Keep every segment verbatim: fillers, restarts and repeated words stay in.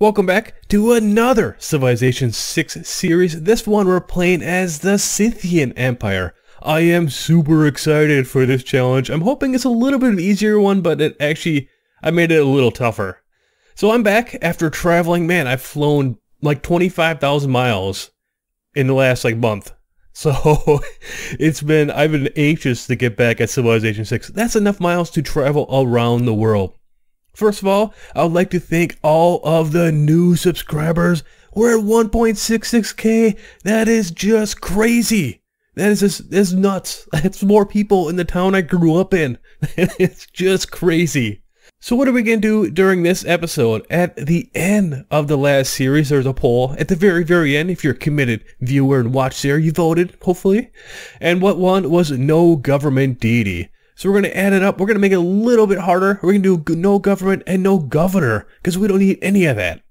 Welcome back to another Civilization six series. This one we're playing as the Scythian Empire. I am super excited for this challenge. I'm hoping it's a little bit of an easier one, but it actually, I made it a little tougher. So I'm back after traveling. Man, I've flown like twenty-five thousand miles in the last like month. So it's been, I've been anxious to get back at Civilization six. That's enough miles to travel around the world. First of all, I would like to thank all of the new subscribers. We're at one point six six K. That is just crazy. That is just that's nuts. That's more people in the town I grew up in. It's just crazy. So what are we going to do during this episode? At the end of the last series, there's a poll. At the very, very end, if you're a committed viewer and watch there, you voted, hopefully. And what one was no government deity. So we're going to add it up. We're going to make it a little bit harder. We're going to do no government and no governor because we don't need any of that.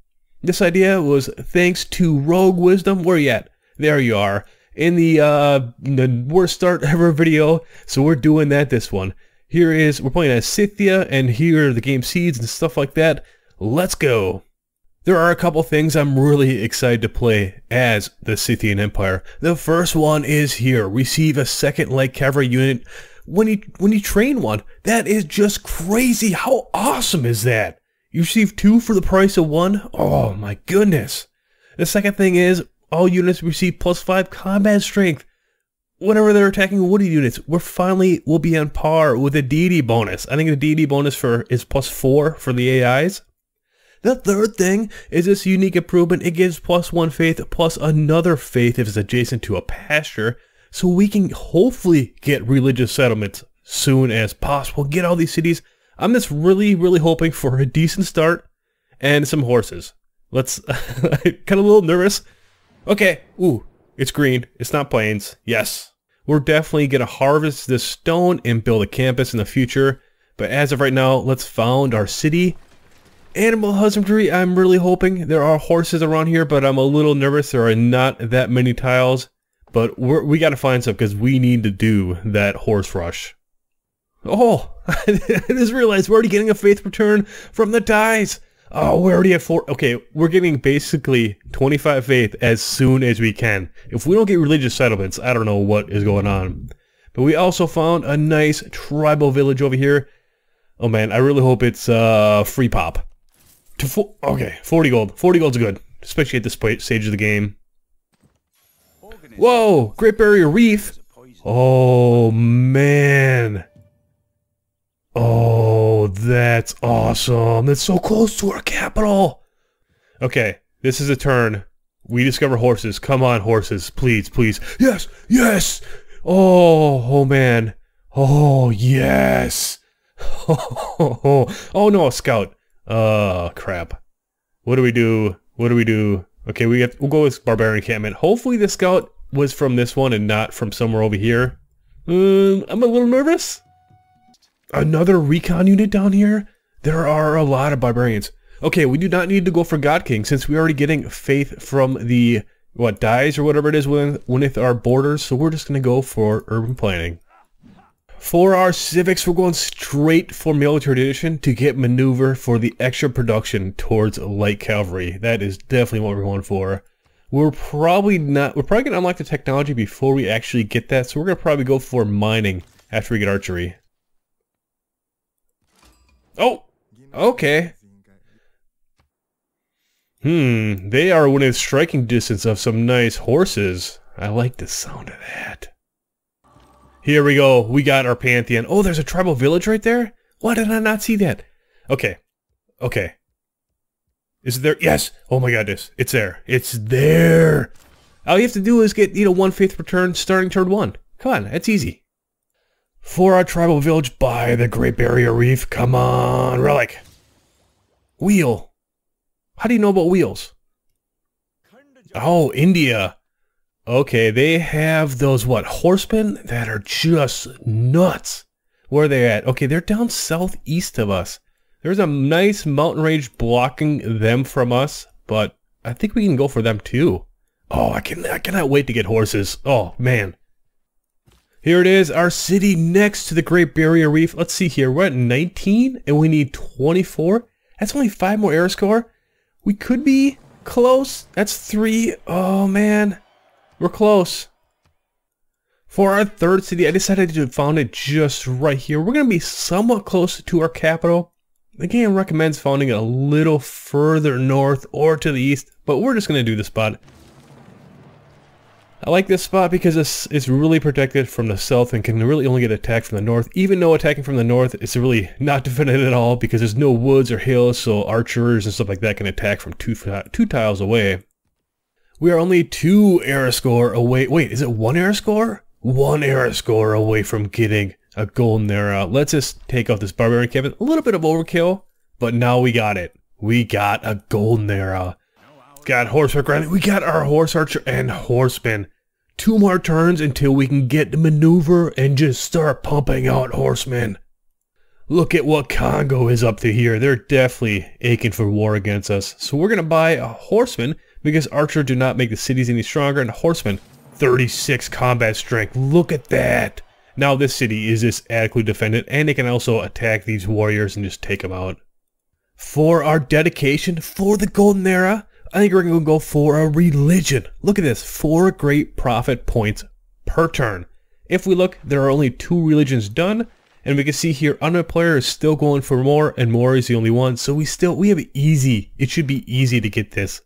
This idea was thanks to Rogue Wisdom. Where you at? There you are. In the, uh, the worst start ever video. So we're doing that this one. Here is, we're playing as Scythia and here are the game seeds and stuff like that. Let's go. There are a couple things I'm really excited to play as the Scythian Empire. The first one is here. Receive a second light cavalry unit. When you, when you train one, that is just crazy. How awesome is that? You receive two for the price of one? Oh my goodness. The second thing is, all units receive plus five combat strength. Whenever they're attacking woody units, we're finally, we'll be on par with a deity bonus. I think the deity bonus for is plus four for the A Is. The third thing is this unique improvement. It gives plus one faith, plus another faith if it's adjacent to a pasture. So we can hopefully get religious settlements soon as possible. Get all these cities. I'm just really, really hoping for a decent start and some horses. Let's, I'm kind of a little nervous. Okay. Ooh, it's green. It's not plains. Yes. We're definitely going to harvest this stone and build a campus in the future. But as of right now, let's found our city. Animal husbandry. I'm really hoping there are horses around here, but I'm a little nervous. There are not that many tiles. But we're, we got to find some because we need to do that horse rush. Oh, I just realized we're already getting a faith return from the ties. Oh, we're already at four. Okay, we're getting basically twenty-five faith as soon as we can. If we don't get religious settlements, I don't know what is going on. But we also found a nice tribal village over here. Oh man, I really hope it's uh, free pop. To fo okay, forty gold. forty gold's good, especially at this stage of the game. Whoa! Great Barrier Reef! Oh, man! Oh, that's awesome! That's so close to our capital! Okay, this is a turn. We discover horses. Come on, horses. Please, please. Yes! Yes! Oh, oh, man. Oh, yes! Oh, oh, oh. Oh no, a scout. Uh, crap. What do we do? What do we do? Okay, we have, we'll go with Barbarian Encampment. Hopefully the scout was from this one and not from somewhere over here. Um, I'm a little nervous. Another recon unit down here? There are a lot of barbarians. Okay, we do not need to go for God King since we're already getting faith from the, what, dies or whatever it is within, within our borders. So we're just going to go for urban planning. For our civics, we're going straight for military tradition to get maneuver for the extra production towards light cavalry. That is definitely what we're going for. We're probably not, we're probably going to unlock the technology before we actually get that, so we're going to probably go for mining after we get archery. Oh! Okay. Hmm, they are within striking distance of some nice horses. I like the sound of that. Here we go, we got our pantheon. Oh, there's a tribal village right there? Why did I not see that? Okay, okay. Is it there? Yes! Oh my goodness, it's there. It's there! All you have to do is get, you know, one faith return starting turn one. Come on, that's easy. For our tribal village by the Great Barrier Reef, come on, relic. Wheel. How do you know about wheels? Oh, India. Okay, they have those, what, horsemen that are just nuts. Where are they at? Okay, they're down southeast of us. There's a nice mountain range blocking them from us, but I think we can go for them too. Oh, I can, I cannot wait to get horses. Oh, man. Here it is, our city next to the Great Barrier Reef. Let's see here, we're at nineteen and we need twenty-four. That's only five more air score. We could be close. That's three. Oh, man. We're close. For our third city, I decided to found it just right here. We're going to be somewhat close to our capital. The game recommends founding it a little further north or to the east, but we're just going to do this spot. I like this spot because it's, it's really protected from the south and can really only get attacked from the north. Even though attacking from the north, it's really not defended at all because there's no woods or hills, so archers and stuff like that can attack from two, two tiles away. We are only two era score away. Wait, is it one era score? One era score away from getting a golden era. Let's just take out this barbarian cabin. A little bit of overkill, but now we got it. We got a golden era. Got horseback riding. We got our horse archer and horseman. Two more turns until we can get the maneuver and just start pumping out horsemen. Look at what Congo is up to here. They're definitely aching for war against us. So we're going to buy a horseman because archer do not make the cities any stronger, and horseman thirty-six combat strength. Look at that. Now this city is just adequately defended, and they can also attack these warriors and just take them out. For our dedication for the golden era, I think we're going to go for a religion. Look at this, four great profit points per turn. If we look, there are only two religions done, and we can see here another player is still going for more, and Maori is the only one, so we still, we have it easy. It should be easy to get this.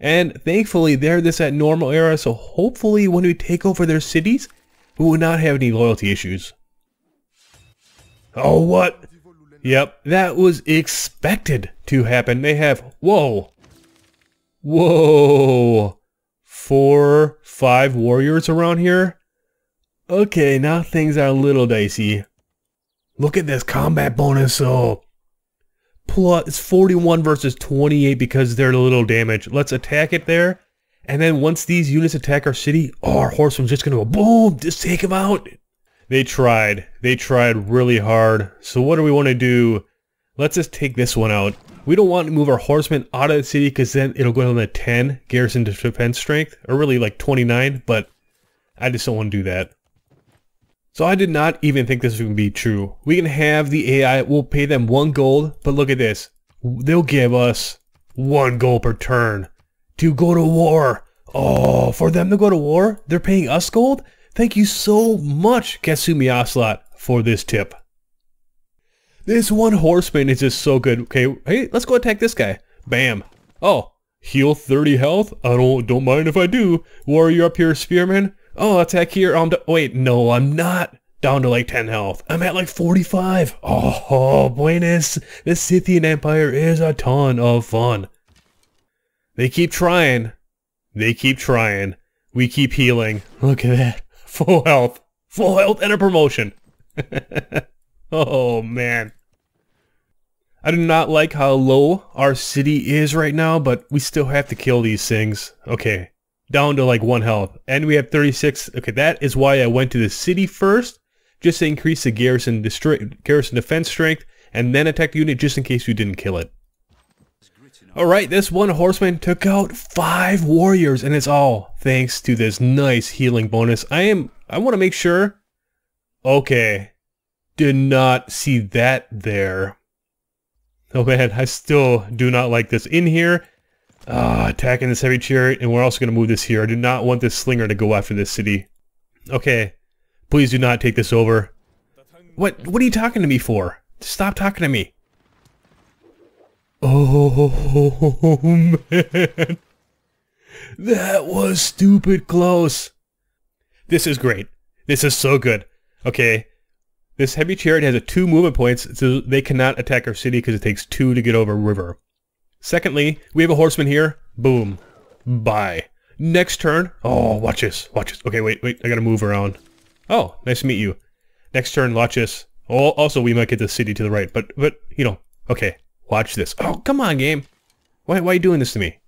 And thankfully, they're this at normal era, so hopefully when we take over their cities, we will not have any loyalty issues. Oh, what? Yep, that was expected to happen. They have, whoa. Whoa, four, five warriors around here? Okay, now things are a little dicey. Look at this combat bonus, though. Plus forty-one versus twenty-eight because they're a little damage. Let's attack it there. And then once these units attack our city, oh, our horseman's just going to go boom, just take them out. They tried. They tried really hard. So what do we want to do? Let's just take this one out. We don't want to move our horsemen out of the city because then it'll go down to ten garrison defense strength, or really like twenty-nine, but I just don't want to do that. So I did not even think this would be true. We can have the A I, we'll pay them one gold, but look at this. They'll give us one gold per turn to go to war. Oh, for them to go to war? They're paying us gold? Thank you so much, Kasumi Ocelot, for this tip. This one horseman is just so good. Okay, hey, let's go attack this guy. Bam. Oh, heal thirty health? I don't don't mind if I do. Warrior up here, spearman. Oh, attack here. I'm wait, no, I'm not down to like ten health. I'm at like forty-five. Oh, oh, buenas. The Scythian Empire is a ton of fun. They keep trying. They keep trying. We keep healing. Look at that. Full health. Full health and a promotion. Oh, man. I do not like how low our city is right now, but we still have to kill these things. Okay, down to like one health. And we have thirty-six. Okay, that is why I went to the city first, just to increase the garrison, garrison defense strength, and then attack the unit just in case we didn't kill it. Alright, this one horseman took out five warriors, and it's all thanks to this nice healing bonus. I am, I want to make sure. Okay. Did not see that there. Oh man, I still do not like this in here. Uh, attacking this heavy chariot, and we're also going to move this here. I do not want this slinger to go after this city. Okay, please do not take this over. What, what are you talking to me for? Stop talking to me. Oh man, that was stupid close. This is great. This is so good. Okay. This heavy chariot has a two movement points, so they cannot attack our city because it takes two to get over a river. Secondly, we have a horseman here. Boom. Bye. Next turn. Oh, watch this. Watch this. Okay, wait, wait. I gotta move around. Oh, nice to meet you. Next turn, watch this. Oh, also, we might get the city to the right, but, but you know. Okay, watch this. Oh, come on, game. Why, why are you doing this to me?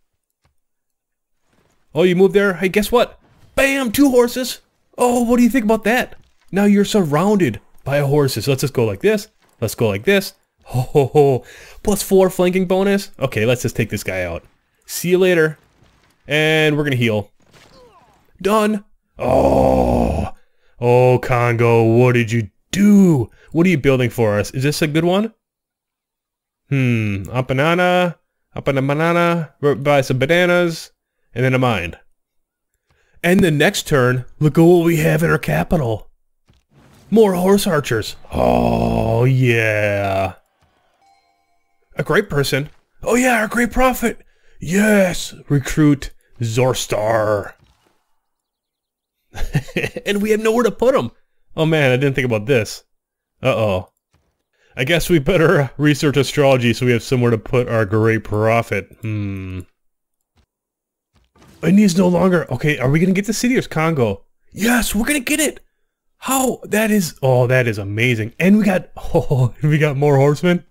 Oh, you moved there? Hey, guess what? Bam! Two horses! Oh, what do you think about that? Now you're surrounded by horses. Let's just go like this. Let's go like this. Ho ho ho. Plus four flanking bonus. Okay, let's just take this guy out. See you later. And we're gonna heal. Done. Oh. Oh, Congo, what did you do? What are you building for us? Is this a good one? Hmm. A banana. Hop on a banana, buy some bananas, and then a mine. And the next turn, look at what we have in our capital. More horse archers. Oh, yeah. A great person. Oh, yeah, our great prophet. Yes, recruit Zorstar. And we have nowhere to put him. Oh, man, I didn't think about this. Uh-oh. I guess we better research astrology so we have somewhere to put our great prophet. Hmm. And he's no longer... Okay, are we going to get the city or is Congo? Yes, we're going to get it. How? That is... Oh, that is amazing. And we got... Oh, we got more horsemen.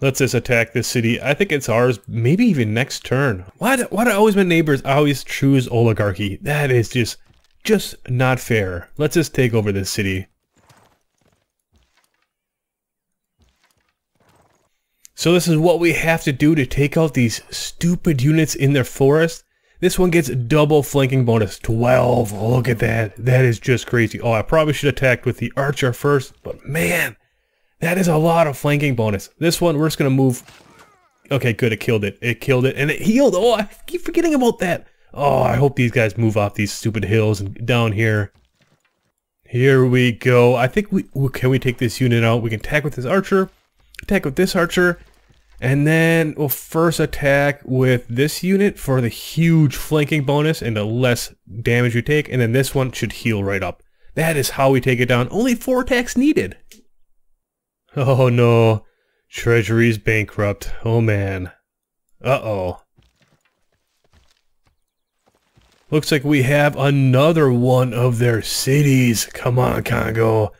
Let's just attack this city. I think it's ours, maybe even next turn. Why do, why do I always my neighbors I always choose oligarchy? That is just, just not fair. Let's just take over this city. So this is what we have to do to take out these stupid units in their forest. This one gets double flanking bonus, twelve. Oh, look at that. That is just crazy. Oh, I probably should attack with the archer first, but man. That is a lot of flanking bonus. This one, we're just going to move... Okay, good, it killed it. It killed it, and it healed. Oh, I keep forgetting about that. Oh, I hope these guys move off these stupid hills and down here. Here we go. I think we... Can we take this unit out? We can attack with this archer. Attack with this archer. And then we'll first attack with this unit for the huge flanking bonus and the less damage we take. And then this one should heal right up. That is how we take it down. Only four attacks needed. Oh no, Treasury's bankrupt. Oh man. Uh-oh. Looks like we have another one of their cities. Come on, Congo.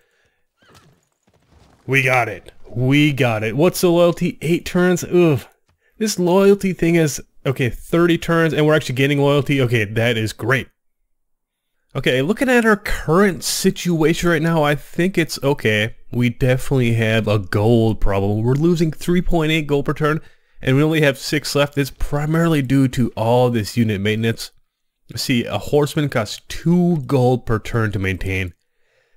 We got it. We got it. What's the loyalty? Eight turns? Ugh. This loyalty thing is, okay, thirty turns, and we're actually gaining loyalty. Okay, that is great. Okay, looking at our current situation right now, I think it's okay. We definitely have a gold problem. We're losing three point eight gold per turn, and we only have six left. It's primarily due to all this unit maintenance. See, a horseman costs two gold per turn to maintain.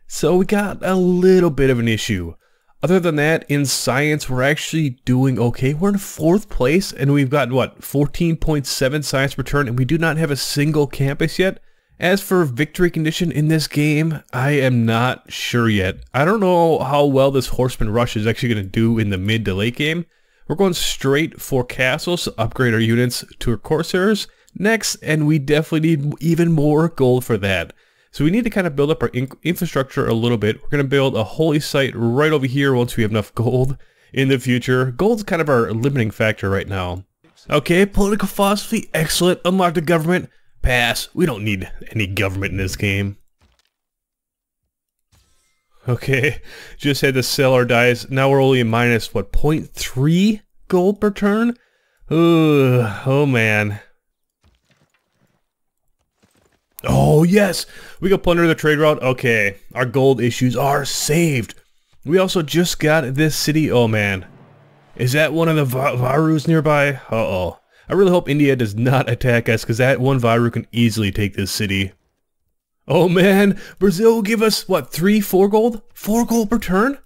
So we got a little bit of an issue. Other than that, in science, we're actually doing okay. We're in fourth place, and we've got, what, fourteen point seven science per turn, and we do not have a single campus yet. As for victory condition in this game, I am not sure yet. I don't know how well this Horseman Rush is actually going to do in the mid to late game. We're going straight for castles to upgrade our units to our Corsairs next, and we definitely need even more gold for that. So we need to kind of build up our in infrastructure a little bit. We're going to build a holy site right over here once we have enough gold in the future. Gold's kind of our limiting factor right now. Okay, political philosophy, excellent. Unlock the government. Pass. We don't need any government in this game. Okay, just had to sell our dice. Now we're only minus, what, zero point three gold per turn? Ooh, oh, man. Oh, yes! We got plunder the trade route. Okay, our gold issues are saved. We also just got this city. Oh, man. Is that one of the va Varus nearby? Uh-oh. I really hope India does not attack us, because that one Viru can easily take this city. Oh man, Brazil will give us, what, three, four gold? Four gold per turn?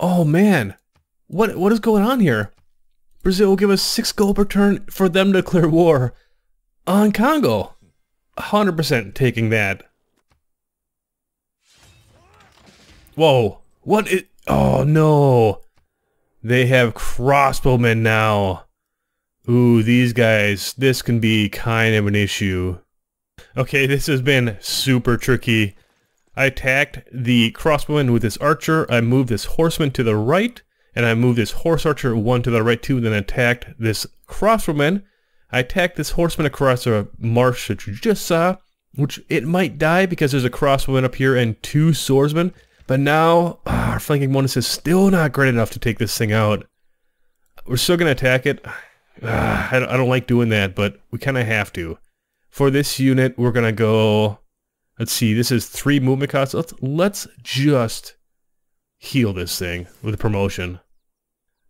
Oh man, what what is going on here? Brazil will give us six gold per turn for them to declare war on Congo. one hundred percent taking that. Whoa, what is, oh no. They have crossbowmen now. Ooh, these guys, this can be kind of an issue. Okay, this has been super tricky. I attacked the crossbowman with this archer, I moved this horseman to the right, and I moved this horse archer one to the right too, then attacked this crossbowman. I attacked this horseman across a marsh that you just saw, which it might die because there's a crossbowman up here and two swordsmen, but now ah, our flanking bonus is still not great enough to take this thing out. We're still going to attack it. Uh, I don't like doing that, but we kind of have to. For this unit, we're going to go... Let's see, this is three movement costs. Let's, let's just heal this thing with a promotion.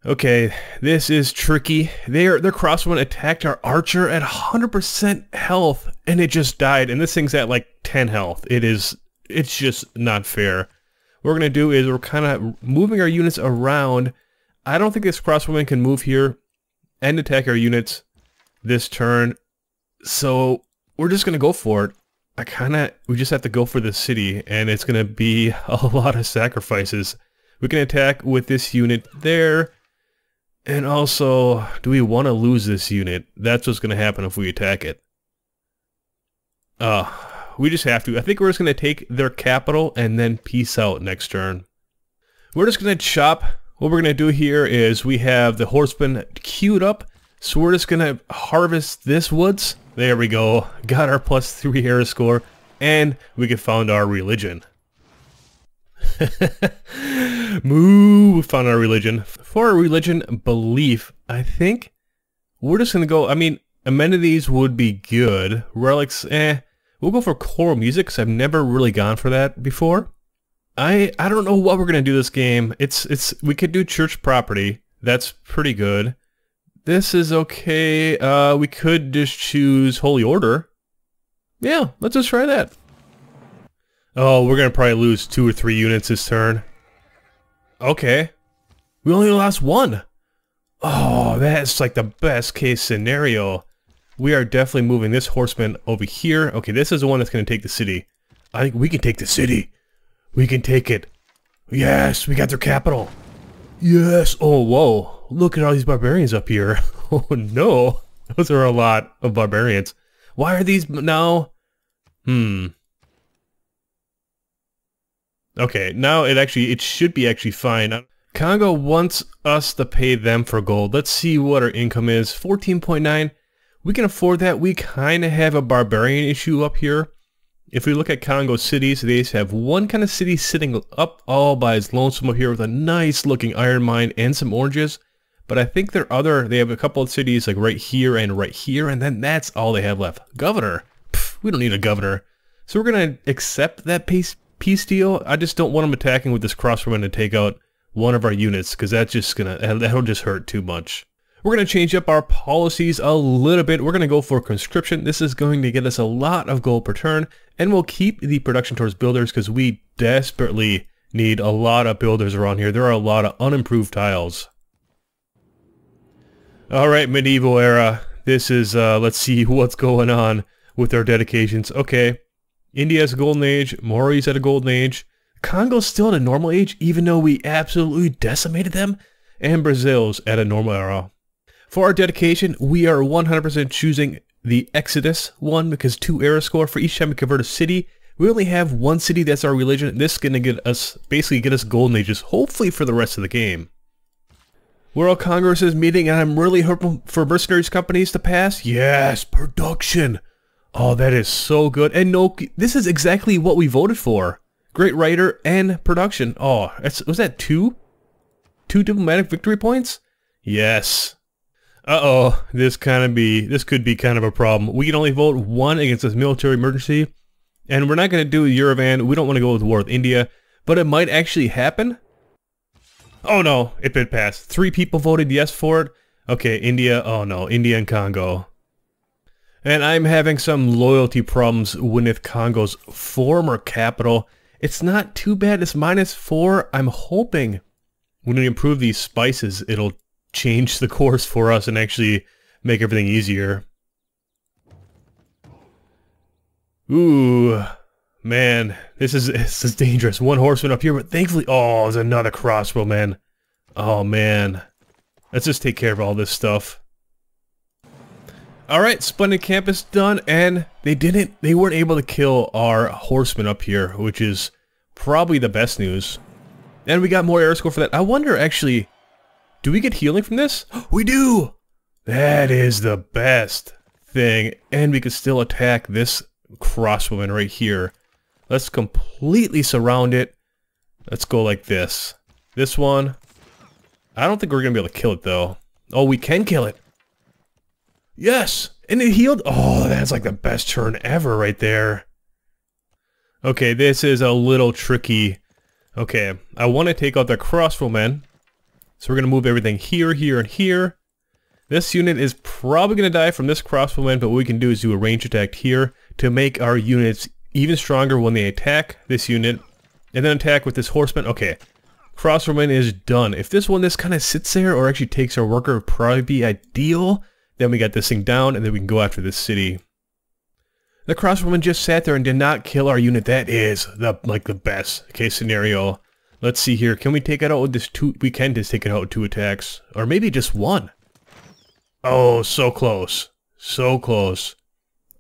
Okay, this is tricky. Their, their crossbowman attacked our archer at one hundred percent health, and it just died. And this thing's at like ten health. It is, it's just not fair. What we're going to do is we're kind of moving our units around... I don't think this crossbowman can move here and attack our units this turn, so we're just going to go for it. I kind of, we just have to go for the city, and it's going to be a lot of sacrifices. We can attack with this unit there, and also, do we want to lose this unit? That's what's going to happen if we attack it. Uh, we just have to. I think we're just going to take their capital and then peace out next turn. We're just going to chop. What we're going to do here is we have the horsemen queued up, so we're just going to harvest this woods. There we go, got our plus three hero score, and we can found our religion. Moo, we found our religion. For our religion belief, I think we're just going to go, I mean, amenities would be good. Relics, eh. We'll go for choral music, because I've never really gone for that before. I I don't know what we're going to do this game. It's it's we could do church property. That's pretty good. This is okay. Uh, we could just choose Holy Order. Yeah, let's just try that. Oh, we're going to probably lose two or three units this turn. Okay. We only lost one. Oh, that's like the best case scenario. We are definitely moving this horseman over here. Okay, this is the one that's going to take the city. I think we can take the city. We can take it. Yes, we got their capital. Yes. Oh, whoa. Look at all these barbarians up here. Oh no, those are a lot of barbarians. Why are these now? Hmm. Okay, now it actually, it should be actually fine. Congo wants us to pay them for gold. Let's see what our income is. fourteen point nine. We can afford that. We kind of have a barbarian issue up here. If we look at Congo cities, they have one kind of city sitting up all by its lonesome up here with a nice looking iron mine and some oranges. But I think their other, they have a couple of cities like right here and right here, and then that's all they have left. Governor. Pff, we don't need a governor. So we're going to accept that peace, peace deal. I just don't want them attacking with this crossbowman to take out one of our units, because that's just going to, that'll just hurt too much. We're going to change up our policies a little bit. We're going to go for conscription. This is going to get us a lot of gold per turn, and we'll keep the production towards builders because we desperately need a lot of builders around here. There are a lot of unimproved tiles. Alright, medieval era. This is, uh, let's see what's going on with our dedications. Okay, India's a golden age, Maori's at a golden age, Congo's still in a normal age even though we absolutely decimated them, and Brazil's at a normal era. For our dedication, we are one hundred percent choosing the Exodus one because two era score for each time we convert a city. We only have one city that's our religion. This is going to get us, basically get us golden ages, hopefully for the rest of the game. World Congress is meeting, and I'm really hoping for mercenaries companies to pass. Yes, production. Oh, that is so good. And no, this is exactly what we voted for. Great writer and production. Oh, that's, was that two? Two diplomatic victory points? Yes. Uh-oh, this kind of be, this could be kind of a problem. We can only vote one against this military emergency, and we're not going to do Yervan. We don't want to go with war with India, but it might actually happen. Oh no, it did pass. Three people voted yes for it. Okay, India, oh no, India and Congo. And I'm having some loyalty problems with Congo's former capital. It's not too bad, it's minus four. I'm hoping when we improve these spices, it'll change the course for us and actually make everything easier. Ooh. Man, this is this is dangerous. One horseman up here, but thankfully, oh, there's another crossbowman. Oh man, let's just take care of all this stuff. All right, splendid campus done, and they didn't, they weren't able to kill our horseman up here, which is probably the best news. And we got more air score for that. I wonder, actually, do we get healing from this? We do. That is the best thing, and we could still attack this crossbowman right here. Let's completely surround it. Let's go like this. This one. I don't think we're going to be able to kill it, though. Oh, we can kill it. Yes! And it healed. Oh, that's like the best turn ever right there. Okay, this is a little tricky. Okay, I want to take out the crossbowmen. So we're going to move everything here, here, and here. This unit is probably going to die from this crossbowman, but what we can do is do a range attack here to make our units even stronger when they attack this unit, and then attack with this horseman. Okay, Cross-Roman is done. If this one this kind of sits there or actually takes our worker would probably be ideal. Then we got this thing down and then we can go after this city. The Cross-Roman just sat there and did not kill our unit. That is the like the best case scenario. Let's see here. Can we take it out with this two? We can just take it out with two attacks. Or maybe just one. Oh, so close. So close.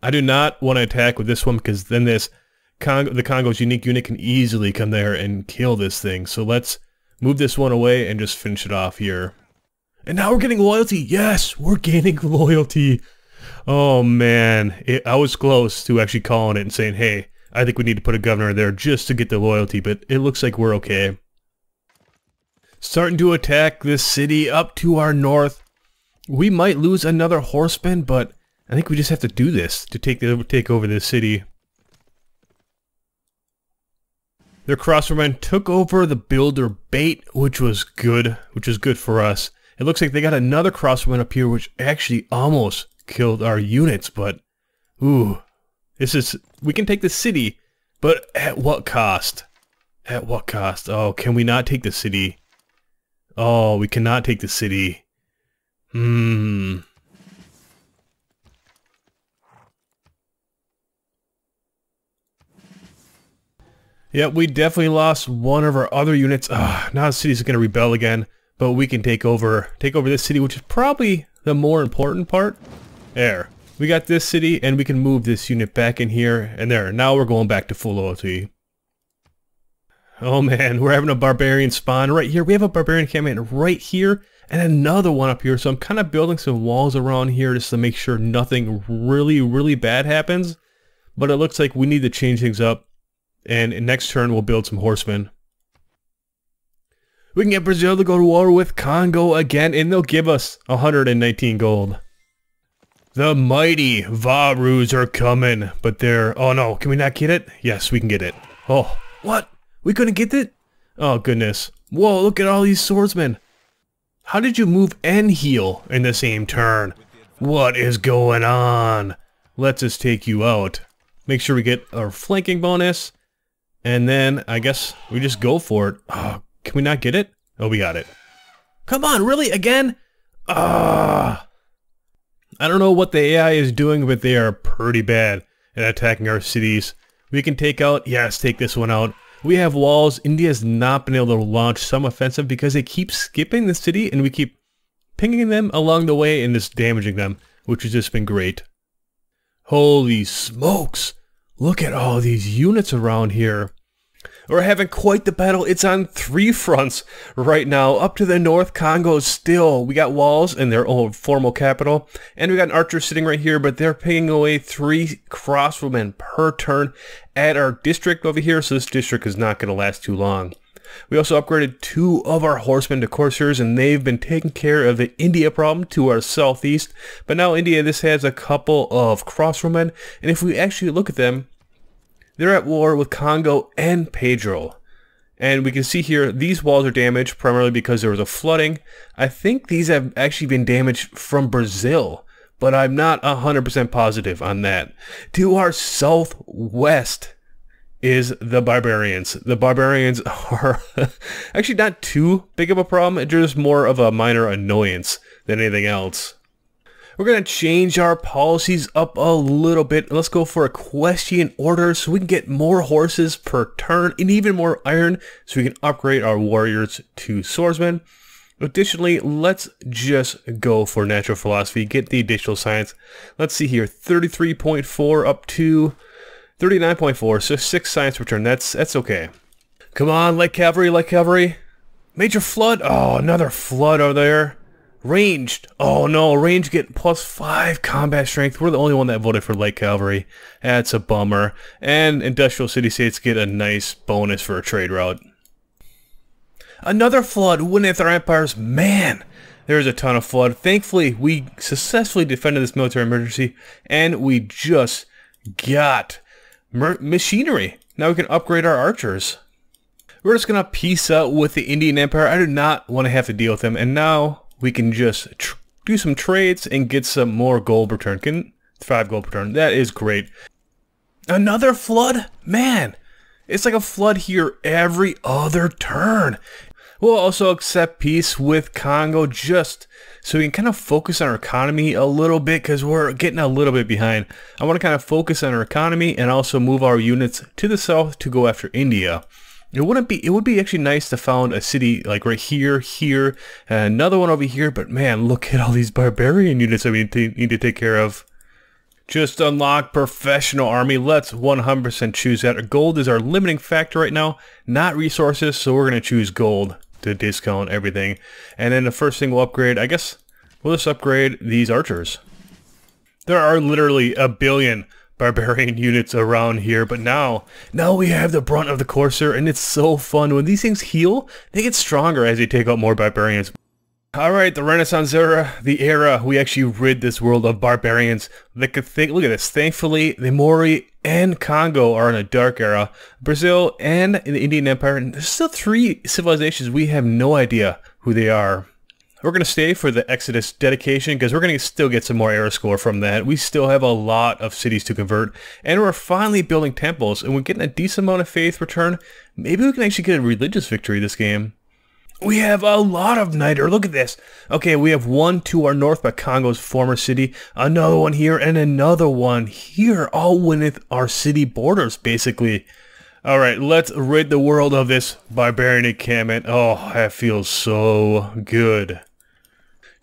I do not want to attack with this one because then this Congo, the Congo's unique unit can easily come there and kill this thing. So let's move this one away and just finish it off here. And now we're getting loyalty. Yes, we're gaining loyalty. Oh, man. It, I was close to actually calling it and saying, hey, I think we need to put a governor there just to get the loyalty, but it looks like we're okay. Starting to attack this city up to our north. We might lose another horseman, but I think we just have to do this to take, the, take over this city. Their crossbowmen took over the builder bait, which was good, which is good for us. It looks like they got another crossbowman up here, which actually almost killed our units, but ooh, this is, we can take the city, but at what cost? At what cost? Oh, can we not take the city? Oh, we cannot take the city. Hmm. Yeah, we definitely lost one of our other units. Ugh, now the city's going to rebel again, but we can take over take over this city, which is probably the more important part. There. We got this city, and we can move this unit back in here, and there. Now we're going back to full loyalty. Oh man, we're having a barbarian spawn right here. We have a barbarian campaign right here, and another one up here, so I'm kind of building some walls around here just to make sure nothing really, really bad happens. But it looks like we need to change things up. And next turn, we'll build some horsemen. We can get Brazil to go to war with Congo again, and they'll give us one hundred nineteen gold. The mighty Varus are coming, but they're... Oh no, can we not get it? Yes, we can get it. Oh, what? We couldn't get it? Oh, goodness. Whoa, look at all these swordsmen. How did you move and heal in the same turn? What is going on? Let's just take you out. Make sure we get our flanking bonus. And then, I guess, we just go for it. Oh, can we not get it? Oh, we got it. Come on, really? Again? Ah! I don't know what the A I is doing, but they are pretty bad at attacking our cities. We can take out... Yes, take this one out. We have walls. India's not been able to launch some offensive because they keep skipping the city, and we keep pinging them along the way and just damaging them, which has just been great. Holy smokes! Look at all these units around here. We're having quite the battle. It's on three fronts right now. Up to the north, Congo still. We got walls in their old formal capital. And we got an archer sitting right here, but they're pinging away three crossbowmen per turn at our district over here. So this district is not going to last too long. We also upgraded two of our horsemen to corsairs, and they've been taking care of the India problem to our southeast. But now India, this has a couple of crossbowmen, and if we actually look at them, they're at war with Congo and Pedro. And we can see here, these walls are damaged primarily because there was a flooding. I think these have actually been damaged from Brazil, but I'm not one hundred percent positive on that. To our southwest is the barbarians. The barbarians are actually not too big of a problem, just more of a minor annoyance than anything else. We're going to change our policies up a little bit. Let's go for equestrian order so we can get more horses per turn and even more iron so we can upgrade our warriors to swordsmen. Additionally, let's just go for natural philosophy, get the additional science. Let's see here, thirty-three point four up to... thirty-nine point four, so six science return. That's that's okay. Come on, light cavalry, light cavalry. Major flood. Oh, another flood over there. Ranged. Oh no, range get plus five combat strength. We're the only one that voted for light cavalry. That's a bummer. And industrial city-states get a nice bonus for a trade route. Another flood. Winneth our empires. Man, there's a ton of flood. Thankfully, we successfully defended this military emergency, and we just got machinery. Now we can upgrade our archers. We're just going to peace out with the Indian Empire. I do not want to have to deal with them. And now we can just tr do some trades and get some more gold per turn. Can, five gold per turn. That is great. Another flood? Man, it's like a flood here every other turn. We'll also accept peace with Congo just so we can kind of focus on our economy a little bit, because we're getting a little bit behind. I want to kind of focus on our economy and also move our units to the south to go after India. It wouldn't be, it would be actually nice to found a city like right here, here, and another one over here, but man, look at all these barbarian units that we need to take care of. Just unlock professional army. Let's one hundred percent choose that. Gold is our limiting factor right now, not resources, so we're going to choose gold to discount everything. And then the first thing we'll upgrade, I guess, we'll just upgrade these archers. There are literally a billion barbarian units around here, but now now we have the brunt of the Corsair, and it's so fun. When these things heal, they get stronger as they take out more barbarians. Alright, the Renaissance era, the era we actually rid this world of barbarians. They could think, look at this, thankfully the Maori and Congo are in a dark era. Brazil and the Indian Empire, and there's still three civilizations we have no idea who they are. We're going to stay for the Exodus dedication because we're going to still get some more era score from that. We still have a lot of cities to convert, and we're finally building temples, and we're getting a decent amount of faith return. Maybe we can actually get a religious victory this game. We have a lot of niter. Look at this. Okay, we have one to our north by Congo's former city, another one here, and another one here, all within our city borders, basically. All right, let's rid the world of this barbarian encampment. Oh, that feels so good.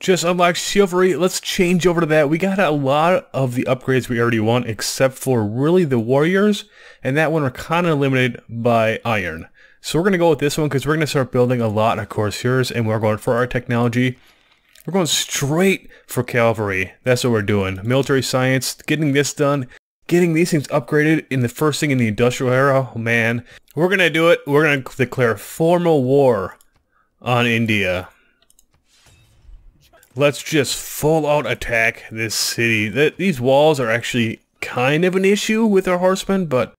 Just unlock chivalry. Let's change over to that. We got a lot of the upgrades we already want, except for really the warriors, and that one we're kind of limited by iron. So we're going to go with this one because we're going to start building a lot of corsairs, and we're going for our technology. We're going straight for cavalry. That's what we're doing. Military science, getting this done, getting these things upgraded in the first thing in the industrial era. Oh, man, we're going to do it. We're going to declare formal war on India. Let's just full-out attack this city. Th these walls are actually kind of an issue with our horsemen, but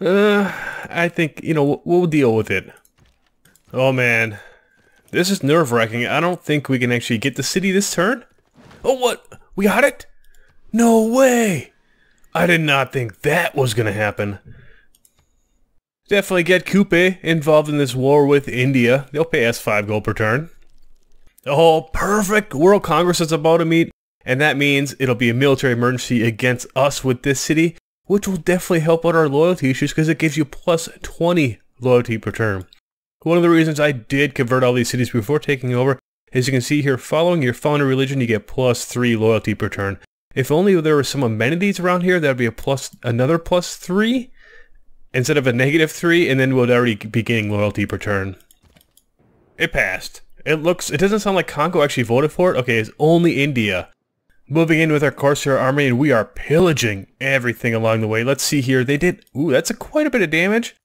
uh, I think, you know, we'll deal with it. Oh, man. This is nerve-wracking. I don't think we can actually get the city this turn. Oh, what? We got it? No way! I did not think that was going to happen. Definitely get Kupe involved in this war with India. They'll pay us five gold per turn. Oh, perfect! World Congress is about to meet, and that means it'll be a military emergency against us with this city, which will definitely help out our loyalty issues because it gives you plus twenty loyalty per turn. One of the reasons I did convert all these cities before taking over, as you can see here, following your founder religion, you get plus three loyalty per turn. If only there were some amenities around here, that would be a plus, another plus three instead of a negative three, and then we'd already be getting loyalty per turn. It passed. It looks, it doesn't sound like Congo actually voted for it. Okay, it's only India. Moving in with our Corsair army, and we are pillaging everything along the way. Let's see here. They did, ooh, that's a quite a bit of damage.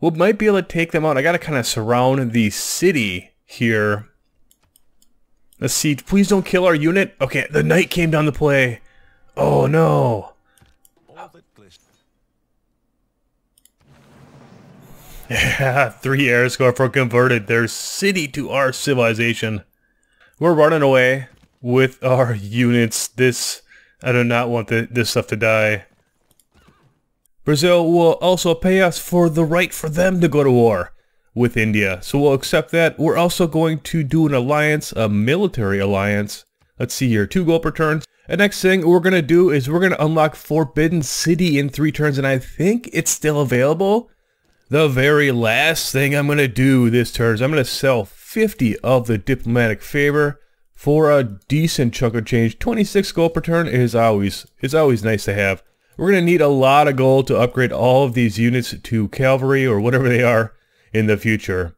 We might be able to take them out. I gotta kind of surround the city here. Let's see, please don't kill our unit. Okay, the knight came down to play. Oh no. Yeah, three air score for converted their city to our civilization. We're running away with our units. This, I do not want the, this stuff to die. Brazil will also pay us for the right for them to go to war with India, so we'll accept that. We're also going to do an alliance, a military alliance. Let's see here, two gold per turn. The next thing we're going to do is we're going to unlock Forbidden City in three turns, and I think it's still available. The very last thing I'm going to do this turn is I'm going to sell fifty of the diplomatic favor for a decent chunk of change. twenty-six gold per turn is always, is always nice to have. We're going to need a lot of gold to upgrade all of these units to cavalry or whatever they are in the future.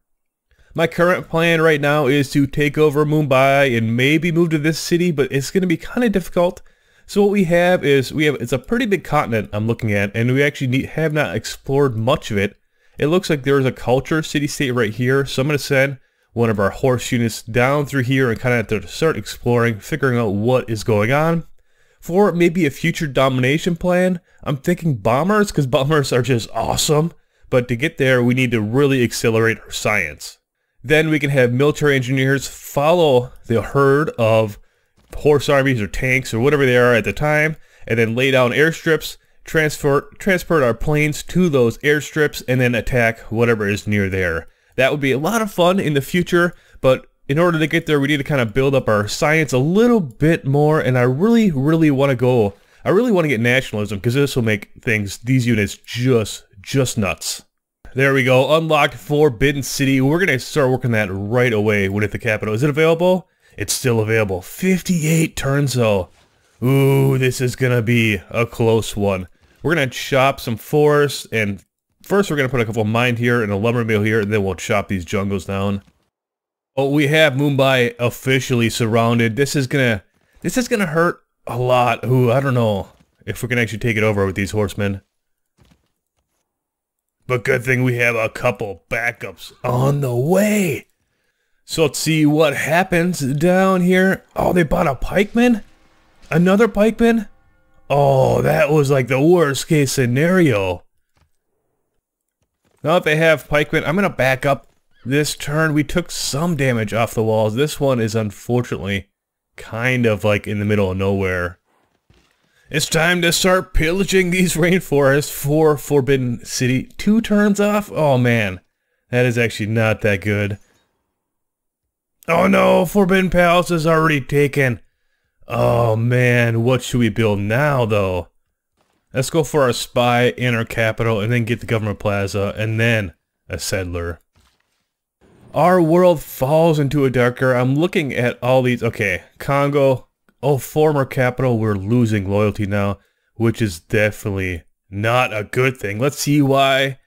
My current plan right now is to take over Mumbai and maybe move to this city, but it's going to be kind of difficult. So what we have is, we have, it's a pretty big continent I'm looking at, and we actually need, have not explored much of it. It looks like there's a culture city-state right here, so I'm going to send one of our horse units down through here and kind of have to start exploring, figuring out what is going on. For maybe a future domination plan, I'm thinking bombers, because bombers are just awesome, but to get there we need to really accelerate our science. Then we can have military engineers follow the herd of horse armies or tanks or whatever they are at the time, and then lay down airstrips, Transfer, transport our planes to those airstrips, and then attack whatever is near there. That would be a lot of fun in the future, but in order to get there, we need to kind of build up our science a little bit more, and I really, really want to go, I really want to get nationalism, because this will make things, these units, just, just nuts. There we go, unlocked Forbidden City. We're going to start working that right away with the capital. Is it available? It's still available. fifty-eight turns though. Ooh, this is going to be a close one. We're going to chop some forests, and first we're going to put a couple of mines here and a lumber mill here, and then we'll chop these jungles down. Oh, we have Mumbai officially surrounded. This is going to, this is going to hurt a lot. Ooh, I don't know if we can actually take it over with these horsemen. But good thing we have a couple backups on the way. So let's see what happens down here. Oh, they bought a pikeman? Another pikeman? Oh, that was like the worst case scenario. Now that they have pikemen, I'm going to back up this turn. We took some damage off the walls. This one is unfortunately kind of like in the middle of nowhere. It's time to start pillaging these rainforests for Forbidden City. Two turns off? Oh man, that is actually not that good. Oh no, Forbidden Palace is already taken. Oh man, what should we build now though? Let's go for our spy in our capital and then get the government plaza and then a settler. Our world falls into a darker. I'm looking at all these. Okay, Congo. Oh, former capital. We're losing loyalty now, which is definitely not a good thing. Let's see why.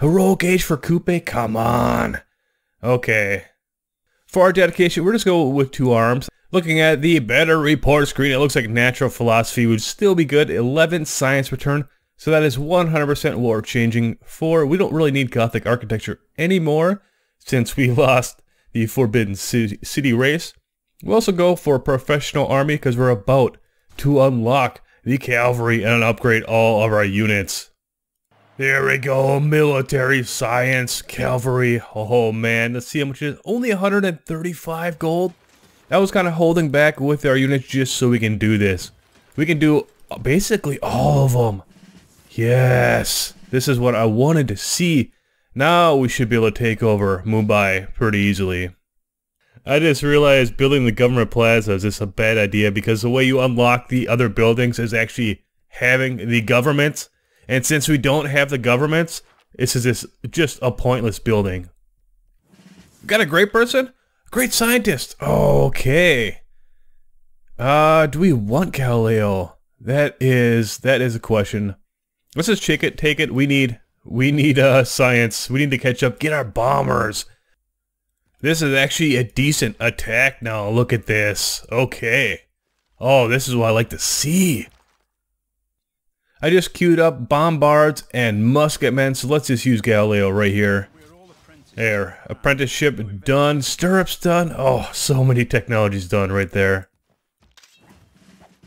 Heroic age for Kupe? Come on. Okay. For our dedication, we're just going with two arms. Looking at the better report screen, it looks like natural philosophy would still be good. eleven science return, so that is one hundred percent war changing. four, we don't really need Gothic architecture anymore since we lost the Forbidden City race. We'll also go for a professional army because we're about to unlock the cavalry and upgrade all of our units. There we go, military science, cavalry, oh man, let's see how much it is. Only one hundred thirty-five gold? That was kind of holding back with our units just so we can do this. We can do basically all of them. Yes, this is what I wanted to see. Now we should be able to take over Mumbai pretty easily. I just realized building the government plaza is just a bad idea because the way you unlock the other buildings is actually having the governments. And since we don't have the governments, this is just, just a pointless building. Got a great person? Great scientist! Okay. Uh, do we want Galileo? That is, that is a question. Let's just check it, take it. We need, we need, uh, science. We need to catch up. Get our bombers. This is actually a decent attack now. Look at this. Okay. Oh, this is what I like to see. I just queued up bombards and musketmen, so let's just use Galileo right here. There, apprenticeship done, stirrups done. Oh, so many technologies done right there.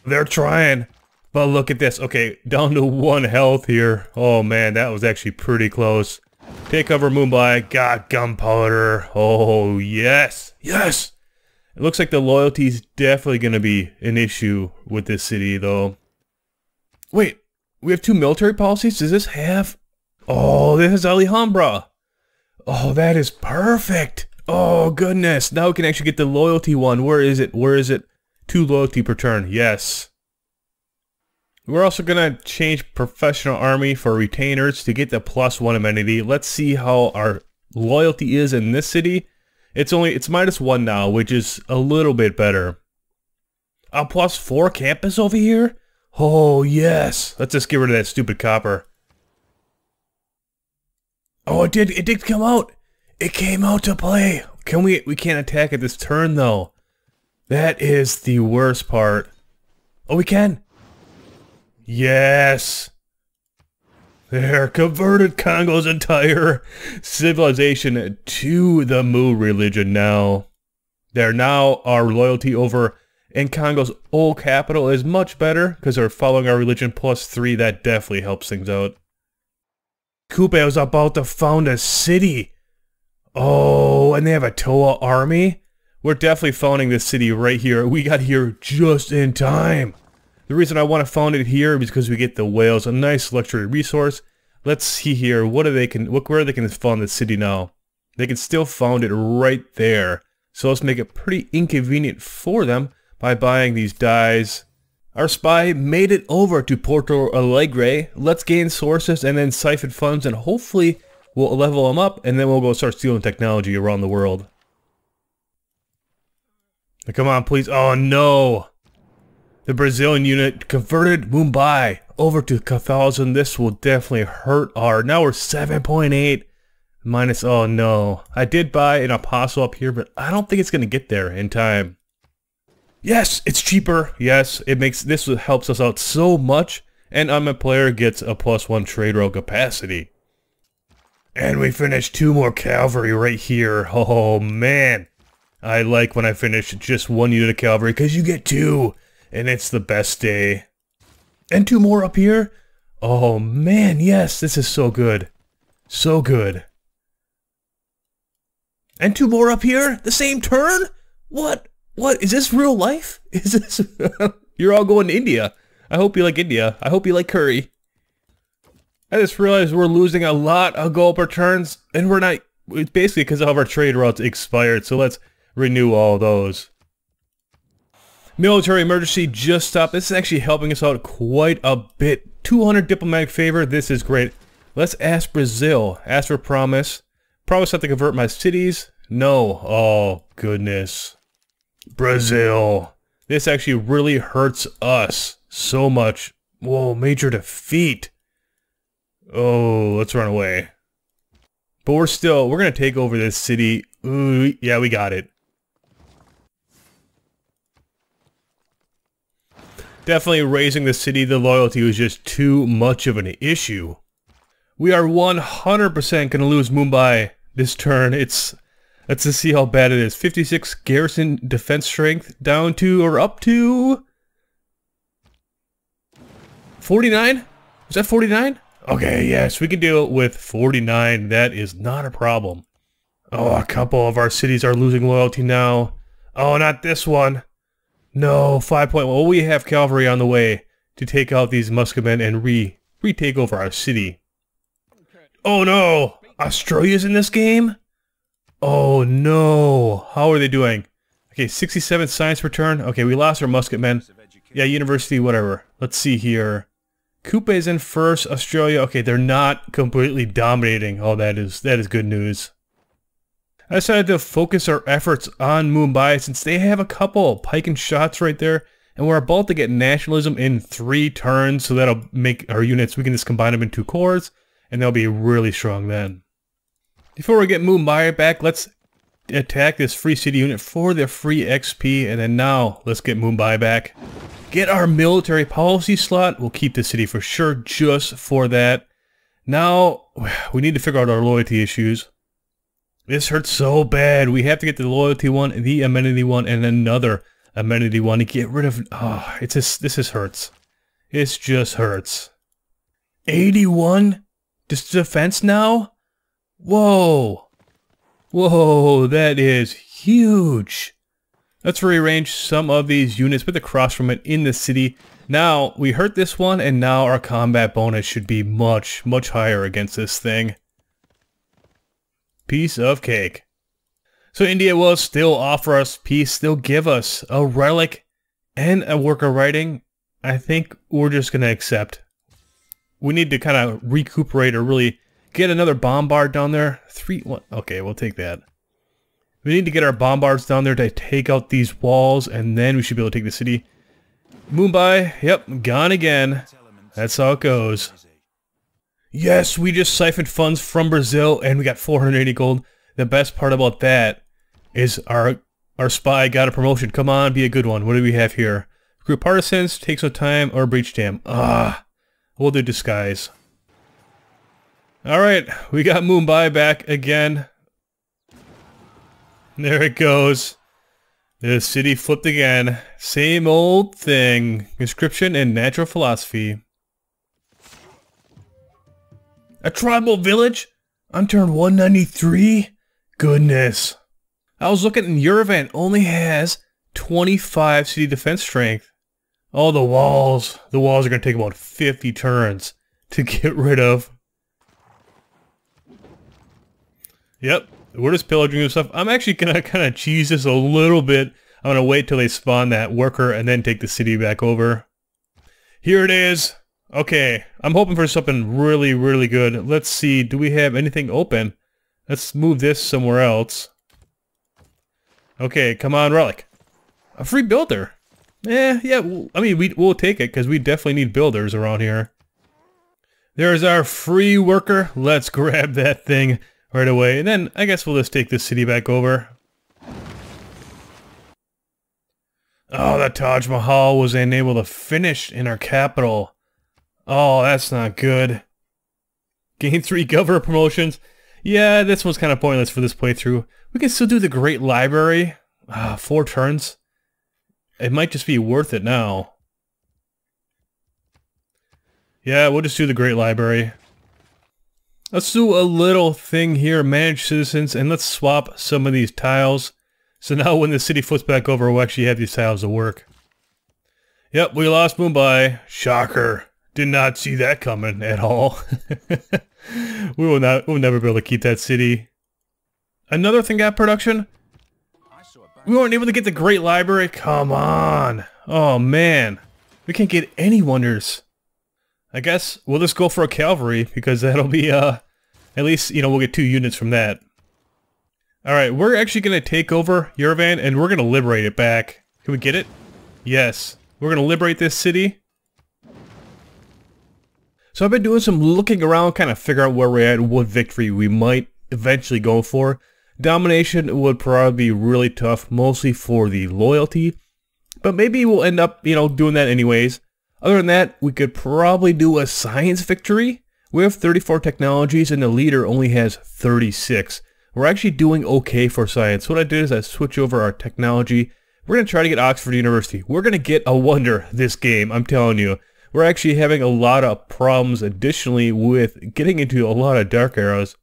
They're trying, but look at this. Okay, down to one health here. Oh man, that was actually pretty close. Take over Mumbai, got gunpowder. Oh yes, yes! It looks like the loyalty's definitely gonna be an issue with this city though. Wait. We have two military policies? Does this have... Oh, this is Alhambra. Oh, that is perfect. Oh, goodness. Now we can actually get the loyalty one. Where is it? Where is it? Two loyalty per turn. Yes. We're also going to change professional army for retainers to get the plus one amenity. Let's see how our loyalty is in this city. It's only... It's minus one now, which is a little bit better. A plus four campus over here? Oh, yes. Let's just get rid of that stupid copper. Oh, it did, it did come out. It came out to play. Can we, we can't attack at this turn, though. That is the worst part. Oh, we can. Yes. There, converted Congo's entire civilization to the Mu religion now. They're now our loyalty over... And Congo's old capital is much better because they're following our religion plus three. That definitely helps things out. Kupe was about to found a city. Oh, and they have a Toa army. We're definitely founding this city right here. We got here just in time. The reason I want to found it here is because we get the whales, a nice luxury resource. Let's see here. What are they can? What where they can found the city now? They can still found it right there. So let's make it pretty inconvenient for them by buying these dyes. Our spy made it over to Porto Alegre. Let's gain sources and then siphon funds, and hopefully we'll level them up, and then we'll go start stealing technology around the world. Now, come on, please. Oh no! The Brazilian unit converted Mumbai over to Catholicism. This will definitely hurt our... Now we're seven point eight minus... Oh no. I did buy an apostle up here, but I don't think it's going to get there in time. Yes, it's cheaper. Yes, it makes... This helps us out so much. And I'm a player gets a plus one trade row capacity. And we finished two more cavalry right here. Oh man. I like when I finish just one unit of cavalry because you get two. And it's the best day. And two more up here? Oh man, yes, this is so good. So good. And two more up here? The same turn? What? What? Is this real life? Is this... You're all going to India. I hope you like India. I hope you like curry. I just realized we're losing a lot of gold per turns, and we're not... It's basically because all of our trade routes expired, so let's renew all those. Military emergency just stopped. This is actually helping us out quite a bit. two hundred diplomatic favor. This is great. Let's ask Brazil. Ask for promise. Promise I have to convert my cities. No. Oh, goodness. Brazil. This actually really hurts us so much. Whoa, major defeat. Oh, let's run away. But we're still, we're going to take over this city. Ooh, yeah, we got it. Definitely raising the city, the loyalty was just too much of an issue. We are one hundred percent gonna lose Mumbai this turn. It's, let's just see how bad it is. fifty-six garrison defense strength down to, or up to... forty-nine? Is that forty-nine? Okay, yes, we can deal with forty-nine. That is not a problem. Oh, a couple of our cities are losing loyalty now. Oh, not this one. No, five point one. Well, we have cavalry on the way to take out these musketmen and re retake over our city. Oh no! Australia's in this game? Oh no! How are they doing? Okay, sixty-seven science per turn. Okay, we lost our musketmen. Yeah, university, whatever. Let's see here. Kupe's in first. Australia. Okay, they're not completely dominating. Oh, that is that is good news. I decided to focus our efforts on Mumbai since they have a couple pike and shots right there, and we're about to get nationalism in three turns, so that'll make our units, we can just combine them in two cores, and they'll be really strong then. Before we get Mumbai back, let's attack this free city unit for their free X P, and then now let's get Mumbai back. Get our military policy slot, we'll keep the city for sure just for that. Now, we need to figure out our loyalty issues. This hurts so bad. We have to get the loyalty one, the amenity one, and another amenity one to get rid of... Oh, it's just, this just hurts. It just hurts. eighty-one? Just defense now? Whoa. Whoa, that is huge. Let's rearrange some of these units with a cross from it in the city. Now, we hurt this one, and now our combat bonus should be much, much higher against this thing. Piece of cake. So India will still offer us peace, still give us a relic and a work of writing. I think we're just going to accept. We need to kind of recuperate or really get another bombard down there. Three, one. Okay, we'll take that. We need to get our bombards down there to take out these walls, and then we should be able to take the city. Mumbai, yep, gone again. That's how it goes. Yes, we just siphoned funds from Brazil, and we got four hundred eighty gold. The best part about that is our our spy got a promotion. Come on, be a good one. What do we have here? Group partisans, takes no time, or breach dam. Ah, we'll do disguise. All right, we got Mumbai back again. There it goes. The city flipped again. Same old thing. Conscription and natural philosophy. A tribal village? On turn one ninety-three? Goodness. I was looking and Yervan only has twenty-five city defense strength. All the walls. The walls are going to take about fifty turns to get rid of. Yep. We're just pillaging and stuff. I'm actually going to kind of cheese this a little bit. I'm going to wait till they spawn that worker and then take the city back over. Here it is. Okay. I'm hoping for something really, really good. Let's see. Do we have anything open? Let's move this somewhere else. Okay. Come on, Relic. A free builder. Eh, yeah. We'll, I mean, we, we'll take it because we definitely need builders around here. There's our free worker. Let's grab that thing right away. And then I guess we'll just take this city back over. Oh, the Taj Mahal was unable to finish in our capital. Oh, that's not good. Gain three governor promotions. Yeah, this one's kind of pointless for this playthrough. We can still do the Great Library. Ah, four turns. It might just be worth it now. Yeah, we'll just do the Great Library. Let's do a little thing here, manage citizens, and let's swap some of these tiles. So now when the city flips back over, we'll actually have these tiles to work. Yep, we lost Mumbai. Shocker. Did not see that coming at all. we will not, we'll never be able to keep that city. Another thing got production? We weren't able to get the Great Library? Come on. Oh, man. We can't get any wonders. I guess we'll just go for a cavalry, because that'll be, uh, at least, you know, we'll get two units from that. Alright, we're actually going to take over Yervan, and we're going to liberate it back. Can we get it? Yes. We're going to liberate this city. So I've been doing some looking around, kind of figure out where we're at and what victory we might eventually go for. Domination would probably be really tough, mostly for the loyalty. But maybe we'll end up, you know, doing that anyways. Other than that, we could probably do a science victory. We have thirty-four technologies, and the leader only has thirty-six. We're actually doing okay for science. What I did is I switch over our technology. We're going to try to get Oxford University. We're going to get a wonder this game, I'm telling you. We're actually having a lot of problems additionally with getting into a lot of dark arrows.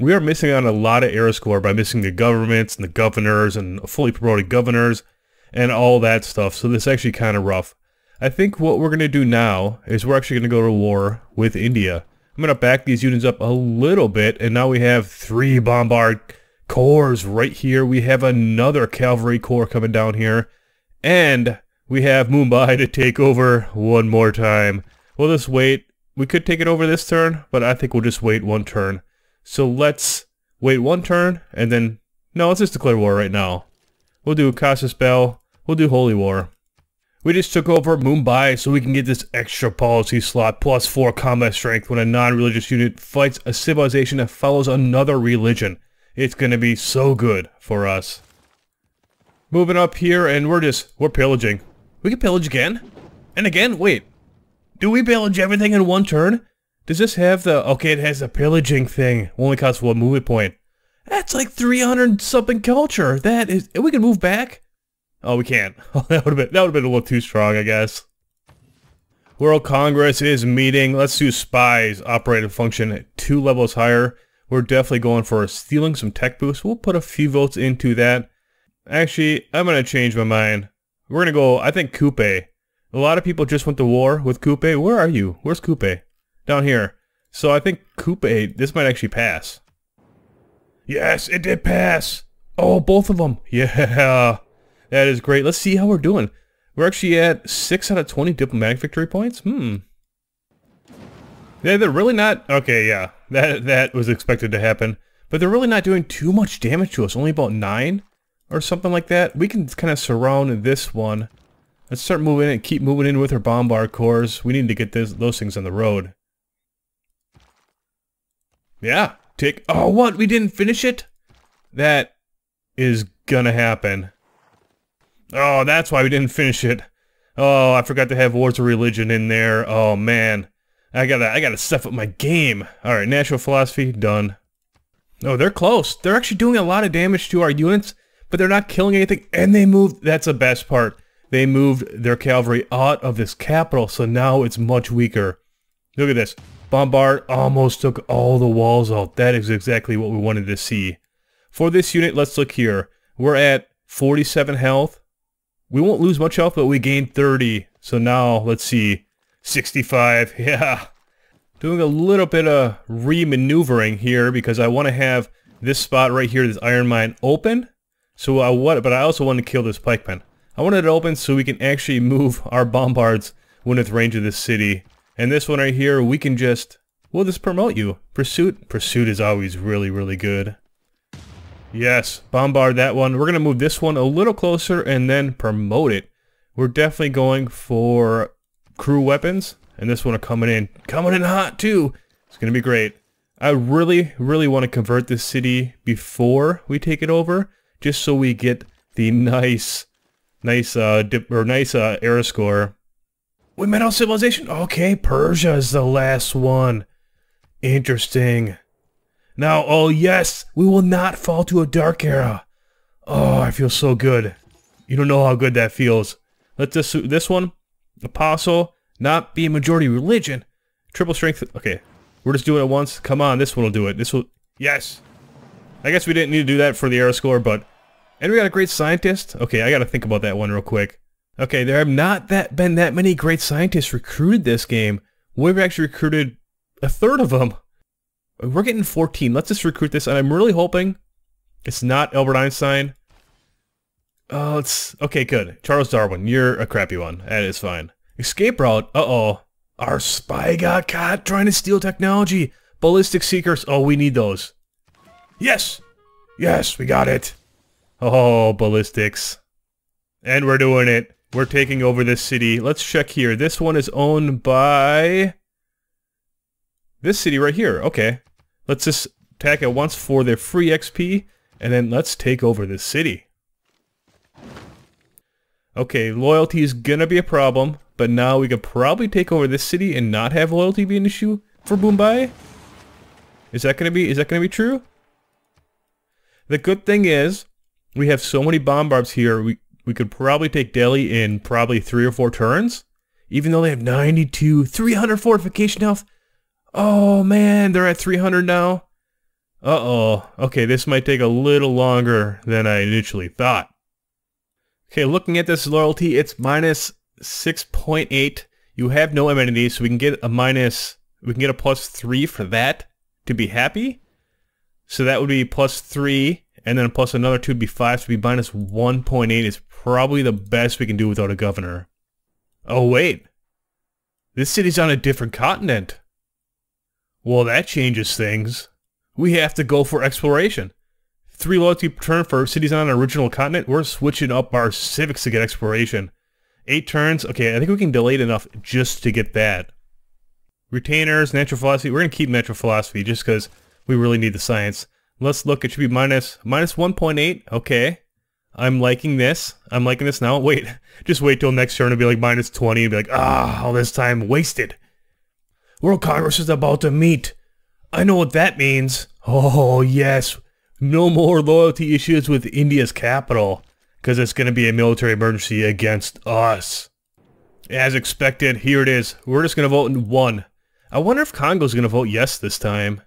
We are missing out on a lot of arrow score by missing the governments and the governors and fully promoted governors and all that stuff. So this is actually kind of rough. I think what we're going to do now is we're actually going to go to war with India. I'm going to back these units up a little bit, and now we have three bombard corps right here. We have another cavalry corps coming down here, and we have Mumbai to take over one more time. We'll just wait. We could take it over this turn, but I think we'll just wait one turn. So let's wait one turn, and then... No, let's just declare war right now. We'll do Casus Belli. We'll do Holy War. We just took over Mumbai so we can get this extra policy slot, plus four combat strength when a non-religious unit fights a civilization that follows another religion. It's going to be so good for us. Moving up here, and we're just, we're pillaging. We can pillage again? And again? Wait. Do we pillage everything in one turn? Does this have the, okay, it has the pillaging thing. Only costs one movement point. That's like three hundred something culture. That is, we can move back? Oh, we can't. Oh, that would have been that would have been a little too strong, I guess. World Congress is meeting. Let's do spies. Operating function two levels higher. We're definitely going for stealing some tech boosts. We'll put a few votes into that. Actually, I'm gonna change my mind. We're gonna go. I think Kupe. A lot of people just went to war with Kupe. Where are you? Where's Kupe? Down here. So I think Kupe. This might actually pass. Yes, it did pass. Oh, both of them. Yeah. That is great. Let's see how we're doing. We're actually at six out of twenty diplomatic victory points. Hmm. They're, they're really not... Okay, yeah. That that was expected to happen. But they're really not doing too much damage to us. Only about nine or something like that. We can kind of surround this one. Let's start moving in and keep moving in with our bombard corps. We need to get this, those things on the road. Yeah. Take... Oh, what? We didn't finish it? That is gonna happen. Oh, that's why we didn't finish it. Oh, I forgot to have wars of religion in there. Oh man, I gotta, I gotta step up my game. All right, natural philosophy done. Oh, they're close. They're actually doing a lot of damage to our units, but they're not killing anything. And they moved. That's the best part. They moved their cavalry out of this capital, so now it's much weaker. Look at this. Bombard almost took all the walls out. That is exactly what we wanted to see. For this unit, let's look here. We're at forty-seven health. We won't lose much health, but we gained thirty. So now, let's see, sixty-five, yeah. Doing a little bit of re-maneuvering here because I want to have this spot right here, this iron mine, open. So I what? But I also want to kill this pikeman. I wanted it open so we can actually move our bombards when within range of this city. And this one right here, we can just, we'll just promote you. Pursuit. Pursuit is always really, really good. Yes, bombard that one. We're going to move this one a little closer and then promote it. We're definitely going for crew weapons. And this one are coming in. Coming in hot too. It's going to be great. I really, really want to convert this city before we take it over. Just so we get the nice, nice, uh, dip, or nice uh, era score. We met all civilization? Okay, Persia is the last one. Interesting. Now, oh yes, we will not fall to a dark era. Oh, I feel so good. You don't know how good that feels. Let this, this one, apostle, not be a majority religion. Triple strength, okay. We're just doing it once. Come on, this one will do it. This will, yes. I guess we didn't need to do that for the era score, but... And we got a great scientist. Okay, I gotta think about that one real quick. Okay, there have not that been that many great scientists recruited this game. We've actually recruited a third of them. We're getting fourteen. Let's just recruit this, and I'm really hoping it's not Albert Einstein. Oh, uh, it's... Okay, good. Charles Darwin, you're a crappy one. That is fine. Escape route. Uh-oh. Our spy got caught trying to steal technology. Ballistic seekers. Oh, we need those. Yes! Yes, we got it. Oh, ballistics. And we're doing it. We're taking over this city. Let's check here. This one is owned by... this city right here. Okay. Let's just attack it once for their free X P, and then let's take over this city. Okay, loyalty is gonna be a problem, but now we could probably take over this city and not have loyalty be an issue for Mumbai. Is that gonna be, is that gonna be true? The good thing is, we have so many bombards here, we, we could probably take Delhi in probably three or four turns. Even though they have ninety-two, three hundred fortification health. Oh man, they're at three hundred now. Uh-oh. Okay, this might take a little longer than I initially thought. Okay, looking at this loyalty, it's minus six point eight. You have no amenities, so we can get a minus, we can get a plus three for that to be happy. So that would be plus three, and then plus another two would be five, so it would be minus one point eight is probably the best we can do without a governor. Oh wait, this city's on a different continent. Well, that changes things. We have to go for exploration. Three loyalty per turn for cities on an original continent. We're switching up our civics to get exploration. Eight turns, okay, I think we can delay it enough just to get that. Retainers, natural philosophy, we're going to keep natural philosophy just because we really need the science. Let's look, it should be minus, minus one point eight, okay. I'm liking this, I'm liking this now. Wait, just wait till next turn, it'll be like minus twenty, and be like, ah, all this time wasted. World Congress is about to meet. I know what that means. Oh yes, no more loyalty issues with India's capital, because it's going to be a military emergency against us. As expected, here it is. We're just going to vote in one. I wonder if Congo's going to vote yes this time.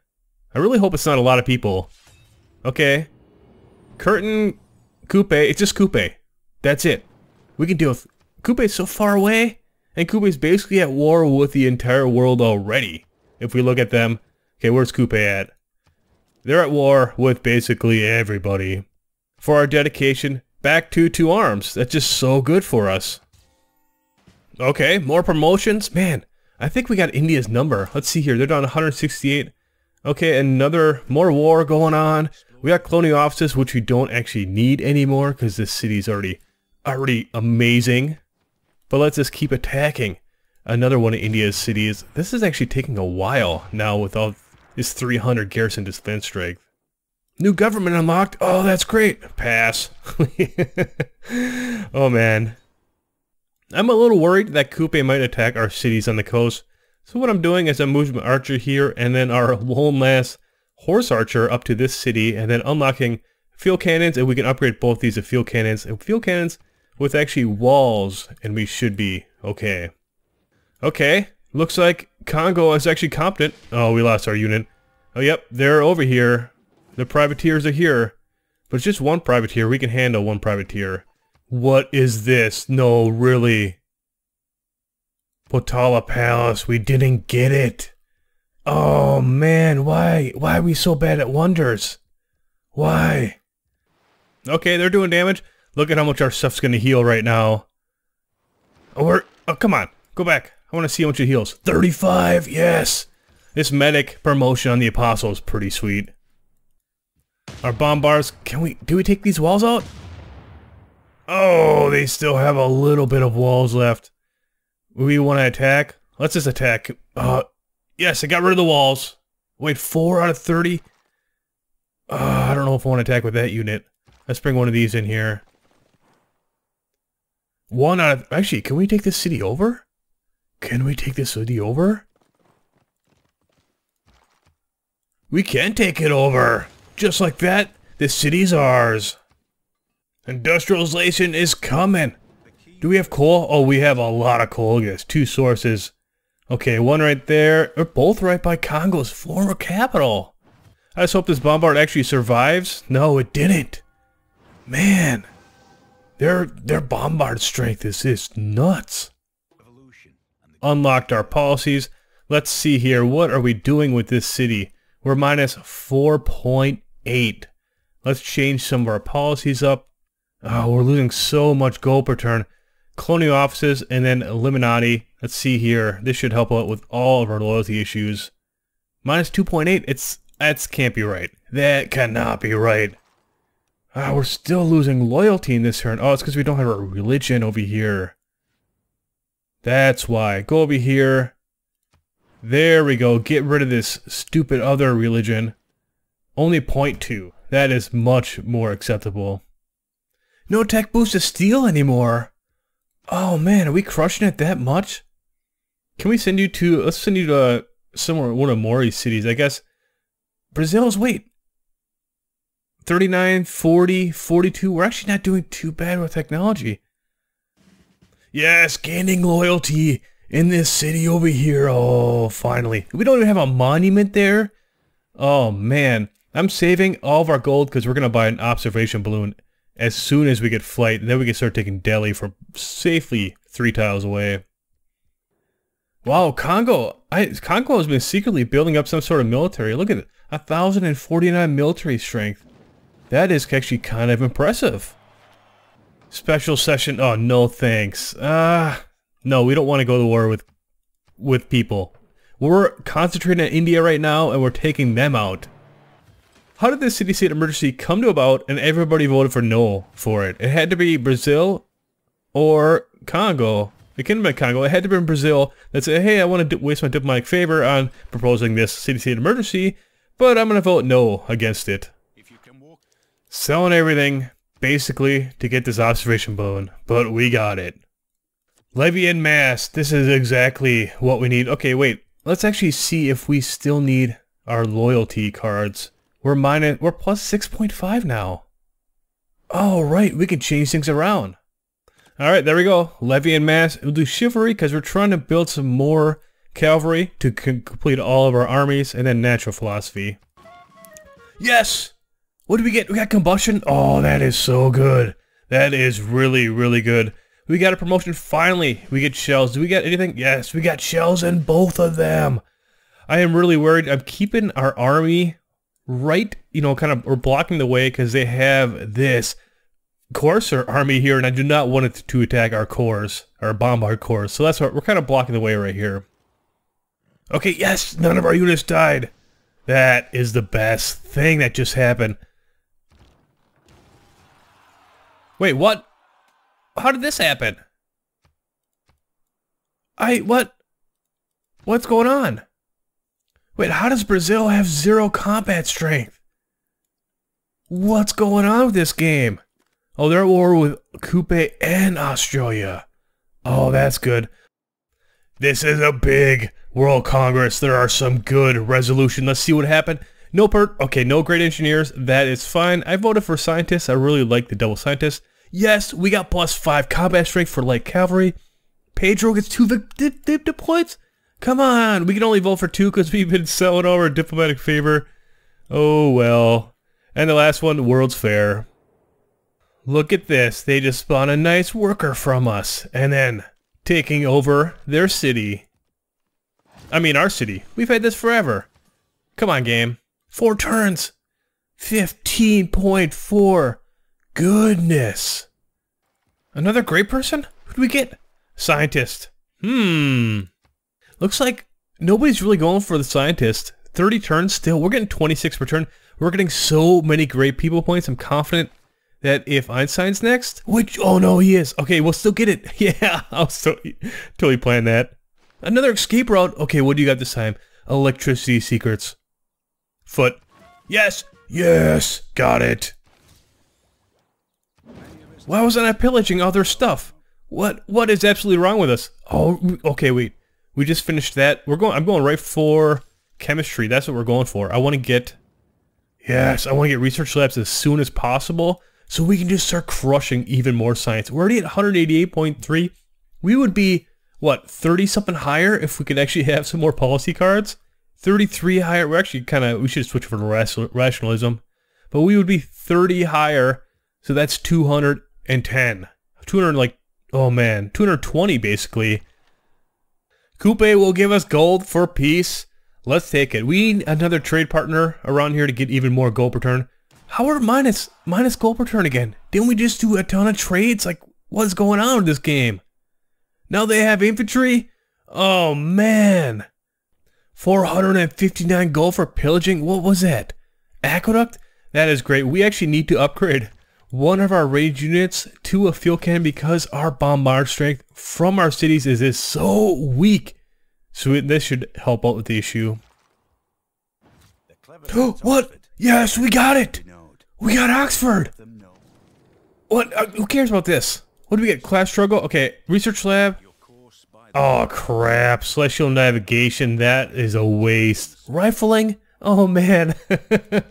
I really hope it's not a lot of people. Okay. Curtin, Kupe, it's just Kupe. That's it. We can deal with... Kupe's so far away, and Kupe's basically at war with the entire world already. If we look at them... Okay, where's Kupe at? They're at war with basically everybody. For our dedication, back to two arms. That's just so good for us. Okay, more promotions. Man, I think we got India's number. Let's see here. They're down one hundred sixty-eight... Okay, another, more war going on. We got colonial offices, which we don't actually need anymore because this city's already, already amazing. But let's just keep attacking. Another one of India's cities. This is actually taking a while now with all this three hundred garrison defense strength. New government unlocked. Oh, that's great. Pass. Oh man. I'm a little worried that Kupe might attack our cities on the coast. So what I'm doing is I'm moving my archer here and then our lone last horse archer up to this city and then unlocking field cannons, and we can upgrade both these to field cannons and field cannons with actually walls, and we should be okay. Okay, looks like Congo is actually competent. Oh, we lost our unit. Oh yep, they're over here. The privateers are here. But it's just one privateer, we can handle one privateer. What is this? No, really? Potala Palace, we didn't get it. Oh man, why? Why are we so bad at wonders? Why? Okay, they're doing damage. Look at how much our stuff's gonna heal right now. Oh, we're, oh come on. Go back. I want to see how much it heals. thirty-five! Yes! This medic promotion on the Apostle is pretty sweet. Our bombards, can we, do we take these walls out? Oh, they still have a little bit of walls left. We want to attack? Let's just attack. Uh, yes, I got rid of the walls. Wait, four out of thirty? Uh, I don't know if I want to attack with that unit. Let's bring one of these in here. One out of, actually, can we take this city over? Can we take this city over? We can take it over! Just like that, this city's ours. Industrialization is coming. Do we have coal? Oh, we have a lot of coal. Yes, two sources. Okay, one right there. They're both right by Congo's former capital. I just hope this bombard actually survives. No, it didn't. Man, their their bombard strength is is nuts. Unlocked our policies. Let's see here. What are we doing with this city? We're minus four point eight. Let's change some of our policies up. Oh, we're losing so much gold per turn. Colonial offices and then Illuminati. Let's see here. This should help out with all of our loyalty issues. Minus two point eight. It's that can't be right. That cannot be right. Ah, oh, we're still losing loyalty in this turn. Oh, it's because we don't have our religion over here. That's why. Go over here. There we go. Get rid of this stupid other religion. Only zero point two. That is much more acceptable. No tech boost to steel anymore. Oh man, are we crushing it that much? Can we send you to, let's send you to uh, somewhere, one of Maori's cities, I guess. Brazil's, wait. thirty-nine, forty, forty-two. We're actually not doing too bad with technology. Yes, gaining loyalty. In this city over here, oh, finally. We don't even have a monument there. Oh, man. I'm saving all of our gold because we're going to buy an observation balloon as soon as we get flight. And then we can start taking Delhi from safely three tiles away. Wow, Congo. I, Congo has been secretly building up some sort of military. Look at it. one thousand forty-nine military strength. That is actually kind of impressive. Special session. Oh, no thanks. Ah... Uh, No, we don't want to go to war with with people. We're concentrating on India right now, and we're taking them out. How did this city-state emergency come to about, and everybody voted for no for it? It had to be Brazil or Congo. It couldn't have been Congo. It had to be in Brazil that said, hey, I want to waste my diplomatic favor on proposing this city-state emergency, but I'm going to vote no against it. If you can walk. Selling everything, basically, to get this observation balloon, but we got it. Levy en masse. This is exactly what we need. Okay, wait. Let's actually see if we still need our loyalty cards. We're minus, we're plus six point five now. Oh, right. We can change things around. All right, there we go. Levy en masse. We'll do chivalry because we're trying to build some more cavalry to complete all of our armies, and then natural philosophy. Yes! What did we get? We got combustion. Oh, that is so good. That is really, really good. We got a promotion, finally! We get shells. Do we got anything? Yes, we got shells in both of them! I am really worried. I'm keeping our army right, you know, kind of, or blocking the way, because they have this Corsair army here, and I do not want it to attack our cores, our bombard cores. So that's what, we're kind of blocking the way right here. Okay, yes! None of our units died! That is the best thing that just happened. Wait, what? How did this happen? I, what? What's going on? Wait, how does Brazil have zero combat strength? What's going on with this game? Oh, they're at war with Kupe and Australia. Oh, that's good. This is a big World Congress. There are some good resolutions. Let's see what happened. No per- Okay, no great engineers. That is fine. I voted for scientists. I really like the double scientists. Yes, we got plus five combat strength for light cavalry. Pedro gets two diploids? Come on, we can only vote for two because we've been selling all our diplomatic favor. Oh well. And the last one, World's Fair. Look at this, they just spawned a nice worker from us. And then, taking over their city. I mean, our city. We've had this forever. Come on, game. Four turns. fifteen point four. Goodness. Another great person? Who'd we get? Scientist. Hmm. Looks like nobody's really going for the scientist. thirty turns still. We're getting twenty-six per turn. We're getting so many great people points. I'm confident that if Einstein's next, which, oh no, he is. Okay, we'll still get it. Yeah, I'll still totally plan that. Another escape route. Okay, what do you got this time? Electricity secrets. Foot. Yes. Yes. Got it. Why wasn't I pillaging other stuff? What, what is absolutely wrong with us? Oh, okay, wait. We just finished that. We're going, I'm going right for chemistry. That's what we're going for. I want to get, yes, I want to get research labs as soon as possible so we can just start crushing even more science. We're already at one hundred eighty-eight point three. We would be, what, thirty something higher if we could actually have some more policy cards? thirty-three higher. We're actually kind of, we should switch over to rationalism, but we would be thirty higher. So that's two hundred ten. two hundred, like, oh man, two hundred twenty basically. Kupe will give us gold for peace. Let's take it. We need another trade partner around here to get even more gold per turn. How are minus, minus gold per turn again? Didn't we just do a ton of trades? Like, what's going on with this game? Now they have infantry? Oh man. four hundred fifty-nine gold for pillaging? What was that? Aqueduct? That is great. We actually need to upgrade one of our rage units to a fuel can because our bombard strength from our cities is, is so weak. So it, this should help out with the issue. The what? Yes, we got it. We got Oxford. What? Uh, who cares about this? What do we get? Class struggle? Okay, research lab. Oh crap, celestial navigation. That is a waste. Rifling? Oh man.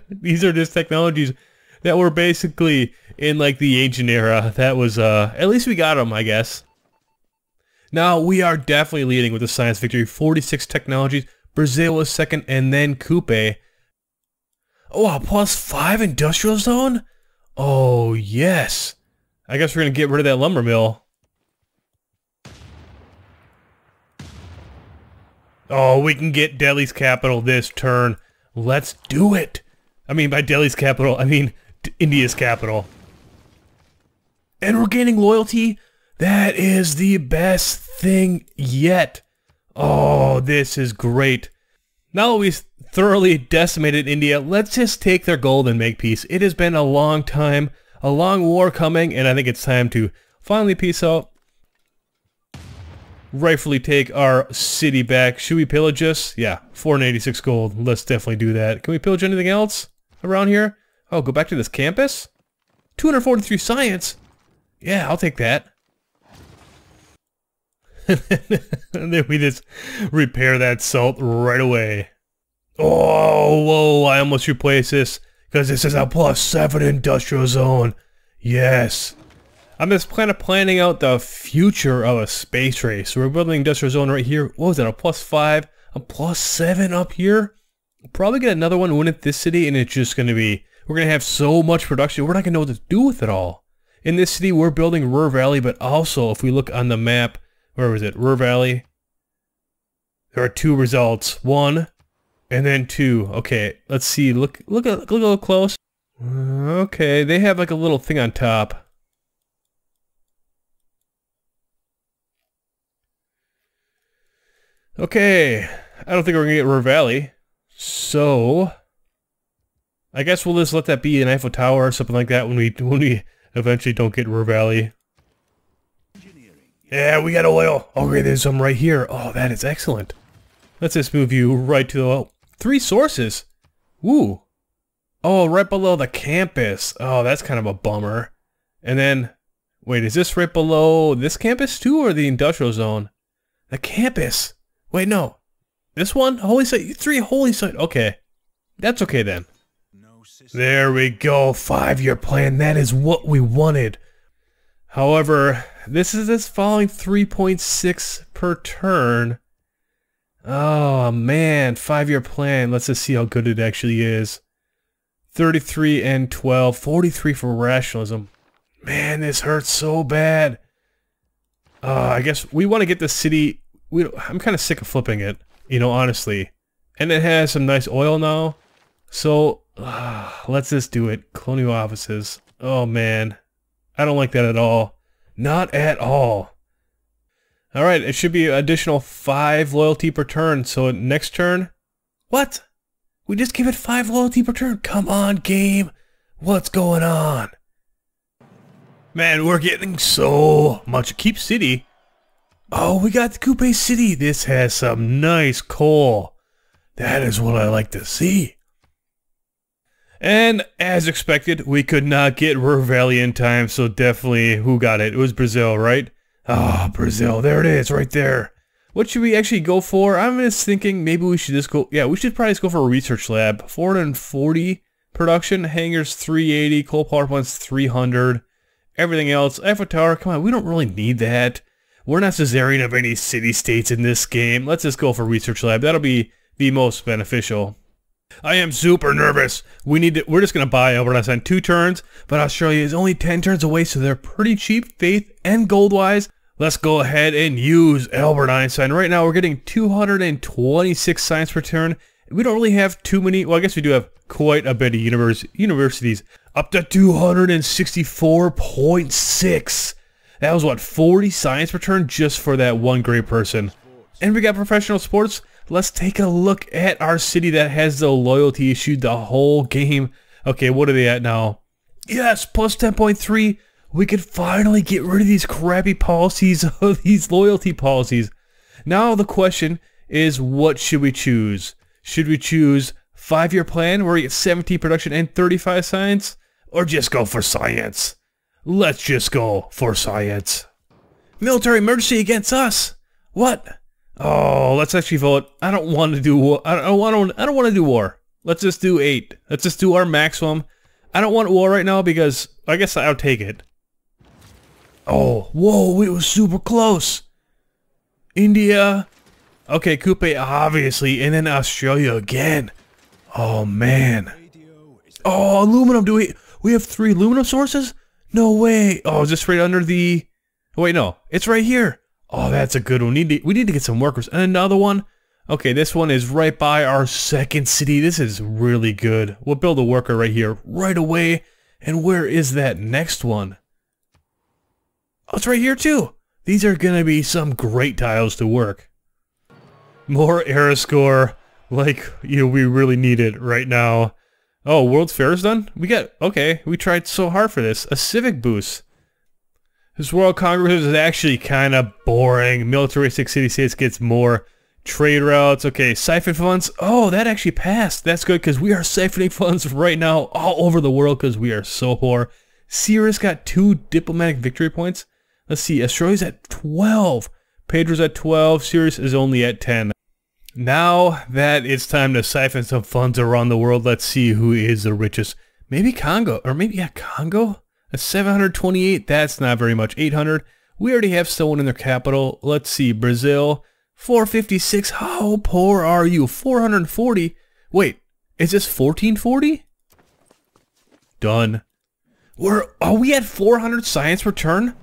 These are just technologies that were basically in like the ancient era. That was, uh, at least we got them, I guess. Now we are definitely leading with the science victory. forty-six technologies. Brazil was second and then Kupe. Oh, wow, plus five industrial zone? Oh, yes. I guess we're going to get rid of that lumber mill. Oh, we can get Delhi's capital this turn. Let's do it. I mean, by Delhi's capital, I mean India's capital. And we're gaining loyalty. That is the best thing yet. Oh, this is great. Now that we've thoroughly decimated India, let's just take their gold and make peace. It has been a long time, a long war coming, and I think it's time to finally peace out. Rightfully take our city back. Should we pillage this? Yeah, four hundred eighty-six gold. Let's definitely do that. Can we pillage anything else around here? Oh, go back to this campus? two hundred forty-three science? Yeah, I'll take that. And then we just repair that salt right away. Oh, whoa, I almost replaced this because this is a plus seven industrial zone. Yes. I'm just kind of planning out the future of a space race. So we're building industrial zone right here. What was that, a plus five? A plus seven up here? We'll probably get another one win at this city and it's just going to be, we're going to have so much production, we're not going to know what to do with it all. In this city, we're building Ruhr Valley, but also if we look on the map, where was it? Ruhr Valley. There are two results. One, and then two. Okay, let's see. Look, look, look a little close. Okay, they have like a little thing on top. Okay, I don't think we're gonna get Ruhr Valley. So, I guess we'll just let that be an Eiffel Tower or something like that when we when we eventually don't get Ruhr Valley. Yeah, we got oil. Okay, there's some right here. Oh, that is excellent. Let's just move you right to the oil. Three sources. Woo. Oh, right below the campus. Oh, that's kind of a bummer. And then, wait, is this right below this campus too, or the industrial zone? The campus. Wait, no. This one? Holy site. Three holy site. Okay. That's okay then. There we go. Five-year plan. That is what we wanted. However, this is this falling three point six per turn. Oh man, five-year plan. Let's just see how good it actually is. thirty-three and twelve, forty-three for rationalism. Man, this hurts so bad. Uh, I guess we want to get the city. We, I'm kind of sick of flipping it, you know, honestly. And it has some nice oil now. So Uh, let's just do it. Colonial offices. Oh man, I don't like that at all. Not at all. Alright, it should be an additional five loyalty per turn, so next turn... What? We just gave it five loyalty per turn? Come on, game! What's going on? Man, we're getting so much. Keep city. Oh, we got the Kupe City. This has some nice coal. That is what I like to see. And, as expected, we could not get Ruhr Valley in time, so definitely, who got it? It was Brazil, right? Ah, oh, Brazil. There it is, right there. What should we actually go for? I'm just thinking maybe we should just go... Yeah, we should probably just go for a research lab. four hundred forty production, hangars three eighty, coal power plants three hundred, everything else. Eiffel Tower, come on, we don't really need that. We're not Caesarian of any city-states in this game. Let's just go for research lab. That'll be the most beneficial. I am super nervous. We need to... We're just going to buy Albert Einstein two turns, but Australia is only ten turns away, so they're pretty cheap, faith and gold-wise. Let's go ahead and use Albert Einstein. Right now, we're getting two hundred twenty-six science per turn. We don't really have too many. Well, I guess we do have quite a bit of univers universities. Up to two hundred sixty-four point six. That was, what, forty science per turn just for that one great person. And we got professional sports. Let's take a look at our city that has the loyalty issue the whole game. Okay, what are they at now? Yes, plus ten point three. We could finally get rid of these crappy policies, of these loyalty policies. Now the question is, what should we choose? Should we choose five-year plan where we get seventeen production and thirty-five science? Or just go for science? Let's just go for science. Military emergency against us? What? Oh, let's actually vote. I don't want to do war. I don't want to, I don't want to do war. Let's just do eight. Let's just do our maximum. I don't want war right now because I guess I'll take it. Oh, whoa, it was super close. India. Okay, Kupe, obviously, and then Australia again. Oh, man. Oh, aluminum, do we... We have three aluminum sources? No way. Oh, is this right under the... Wait, no. It's right here. Oh, that's a good one. We need to, we need to get some workers. And another one. Okay, this one is right by our second city. This is really good. We'll build a worker right here, right away. And where is that next one? Oh, it's right here too. These are gonna be some great tiles to work. More era score, like you know, we really need it right now. Oh, World's Fair is done. We got okay. We tried so hard for this. A civic boost. This World Congress is actually kind of boring. Militaristic city-states gets more trade routes. Okay, siphon funds. Oh, that actually passed. That's good because we are siphoning funds right now all over the world because we are so poor. Cyrus got two diplomatic victory points. Let's see, Australia's at twelve. Pedro's at twelve. Sirius is only at ten. Now that it's time to siphon some funds around the world, let's see who is the richest. Maybe Congo, or maybe, yeah, Congo? A seven hundred twenty-eight, that's not very much. eight hundred. We already have someone in their capital. Let's see, Brazil, four fifty-six. How poor are you? four hundred forty. Wait, is this fourteen forty? Done. We're... Are we at four hundred science per turn?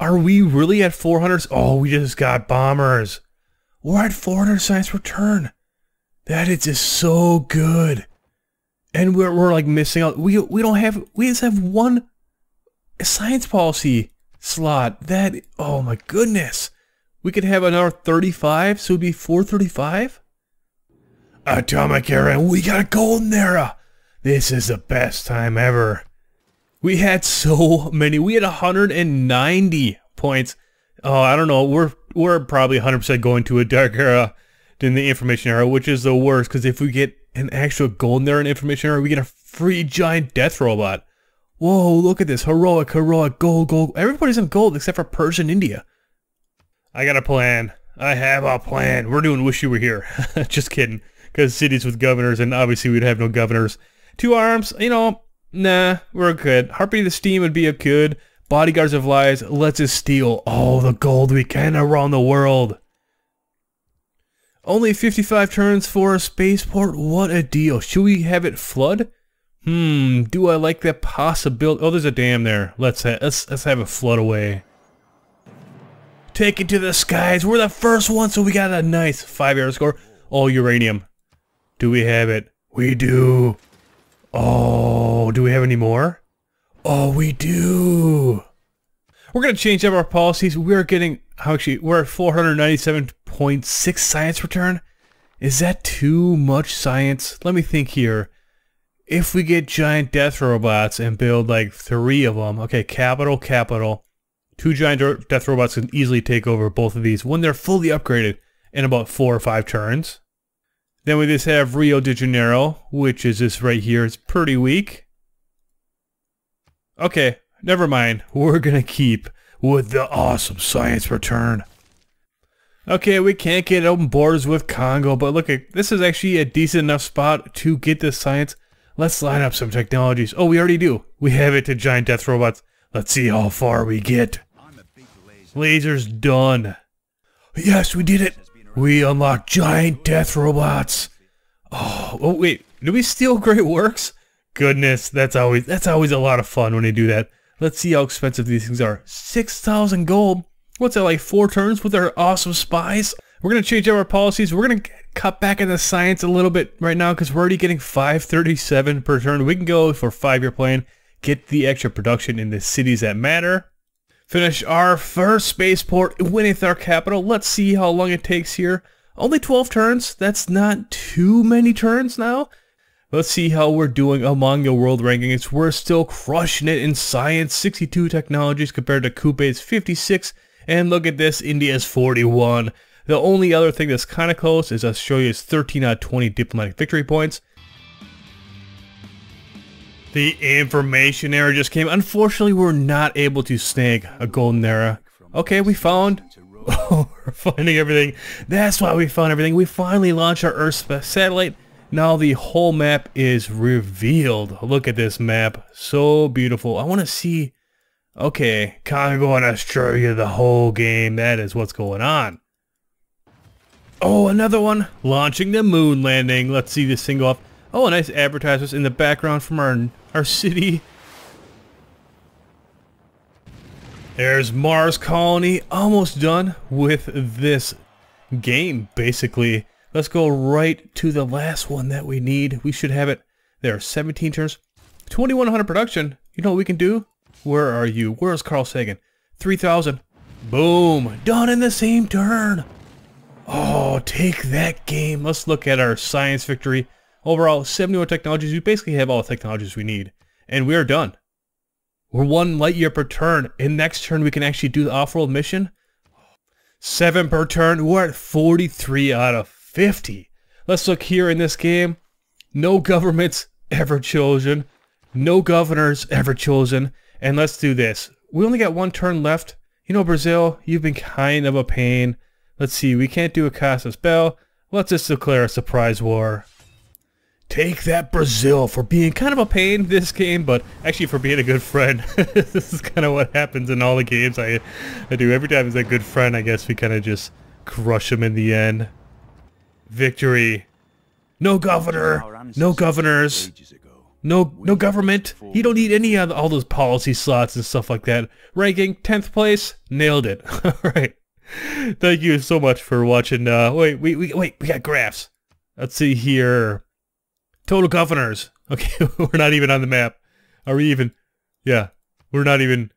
Are we really at four hundred? Oh, we just got bombers. We're at four hundred science per turn. That is just so good. And we're, we're like missing out. We, we don't have, we just have one science policy slot. That, oh my goodness. We could have another thirty-five, so it would be four thirty-five. Atomic era, we got a golden era. This is the best time ever. We had so many. We had one hundred ninety points. Oh, I don't know. We're we're probably one hundred percent going to a dark era than the information era, which is the worst. Because if we get an actual golden era in information era, we get a free giant death robot. Whoa! Look at this heroic, heroic, gold, gold. Everybody's in gold except for Persia and India. I got a plan. I have a plan. We're doing Wish You Were Here. Just kidding. Because cities with governors, and obviously we'd have no governors. Two arms. You know. Nah, we're good. Harpy the Steam would be a good. Bodyguards of Lies, let's just steal all the gold we can around the world. Only fifty-five turns for a spaceport, what a deal. Should we have it flood? Hmm, do I like that possibility? Oh, there's a dam there. Let's, ha let's, let's have it flood away. Take it to the skies, we're the first one, so we got a nice five-error score. All uranium. Do we have it? We do. Oh, do we have any more? Oh, we do. We're going to change up our policies. We're getting, how actually, we're at four hundred ninety-seven point six science return. Is that too much science? Let me think here. If we get giant death robots and build like three of them, okay, capital, capital, two giant death robots can easily take over both of these when they're fully upgraded in about four or five turns. Then we just have Rio de Janeiro, which is this right here. It's pretty weak. Okay, never mind. We're gonna keep with the awesome science return. Okay, we can't get open borders with Congo, but look, at this is actually a decent enough spot to get this science. Let's line up some technologies. Oh, we already do. We have it to giant death robots. Let's see how far we get. Laser's done. Yes, we did it. We unlocked giant death robots. Oh, oh wait, do we steal great works? Goodness, that's always that's always a lot of fun when they do that. Let's see how expensive these things are. six thousand gold. What's that, like four turns with our awesome spies? We're going to change up our policies. We're going to cut back into science a little bit right now because we're already getting five thirty-seven per turn. We can go for a five-year plan, get the extra production in the cities that matter. Finish our first spaceport with our capital. Let's see how long it takes here. Only twelve turns. That's not too many turns now. Let's see how we're doing among the world rankings. We're still crushing it in science. sixty-two technologies compared to Kupe's fifty-six. And look at this, India's forty-one. The only other thing that's kind of close is Australia's thirteen out of twenty diplomatic victory points. The information error just came. Unfortunately, we're not able to snag a golden era. Okay, we found... Oh, we're finding everything. That's why we found everything. We finally launched our Earth satellite. Now the whole map is revealed. Look at this map. So beautiful. I want to see... Okay, Congo and Australia the whole game. That is what's going on. Oh, another one. Launching the moon landing. Let's see this thing go off. Oh, a nice advertisements in the background from our, our city. There's Mars Colony. Almost done with this game, basically. Let's go right to the last one that we need. We should have it. There are seventeen turns. twenty-one hundred production. You know what we can do? Where are you? Where's Carl Sagan? three thousand. Boom. Done in the same turn. Oh, take that game. Let's look at our science victory. Overall, seventy-one technologies. We basically have all the technologies we need. And we are done. We're one light year per turn. And next turn, we can actually do the off-world mission. seven per turn. We're at forty-three out of fifty. Let's look here in this game. No governments ever chosen. No governors ever chosen. And let's do this. We only got one turn left. You know, Brazil, you've been kind of a pain. Let's see, we can't do a Casas Bell. Let's just declare a surprise war. Take that, Brazil, for being kind of a pain this game, but actually for being a good friend. This is kind of what happens in all the games I, I do. Every time it's a good friend, I guess we kind of just crush them in the end. Victory. No governor. No governors. No, no government. You don't need any of all those policy slots and stuff like that. Ranking, tenth place. Nailed it. All right. Thank you so much for watching. Uh, wait, we, we, wait, we got graphs. Let's see here. Total governors. Okay, we're not even on the map. Are we even? Yeah, we're not even.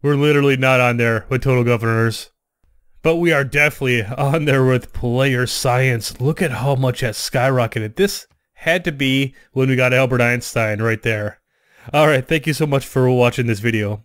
We're literally not on there with total governors. But we are definitely on there with player science. Look at how much that skyrocketed. This had to be when we got Albert Einstein right there. All right, thank you so much for watching this video.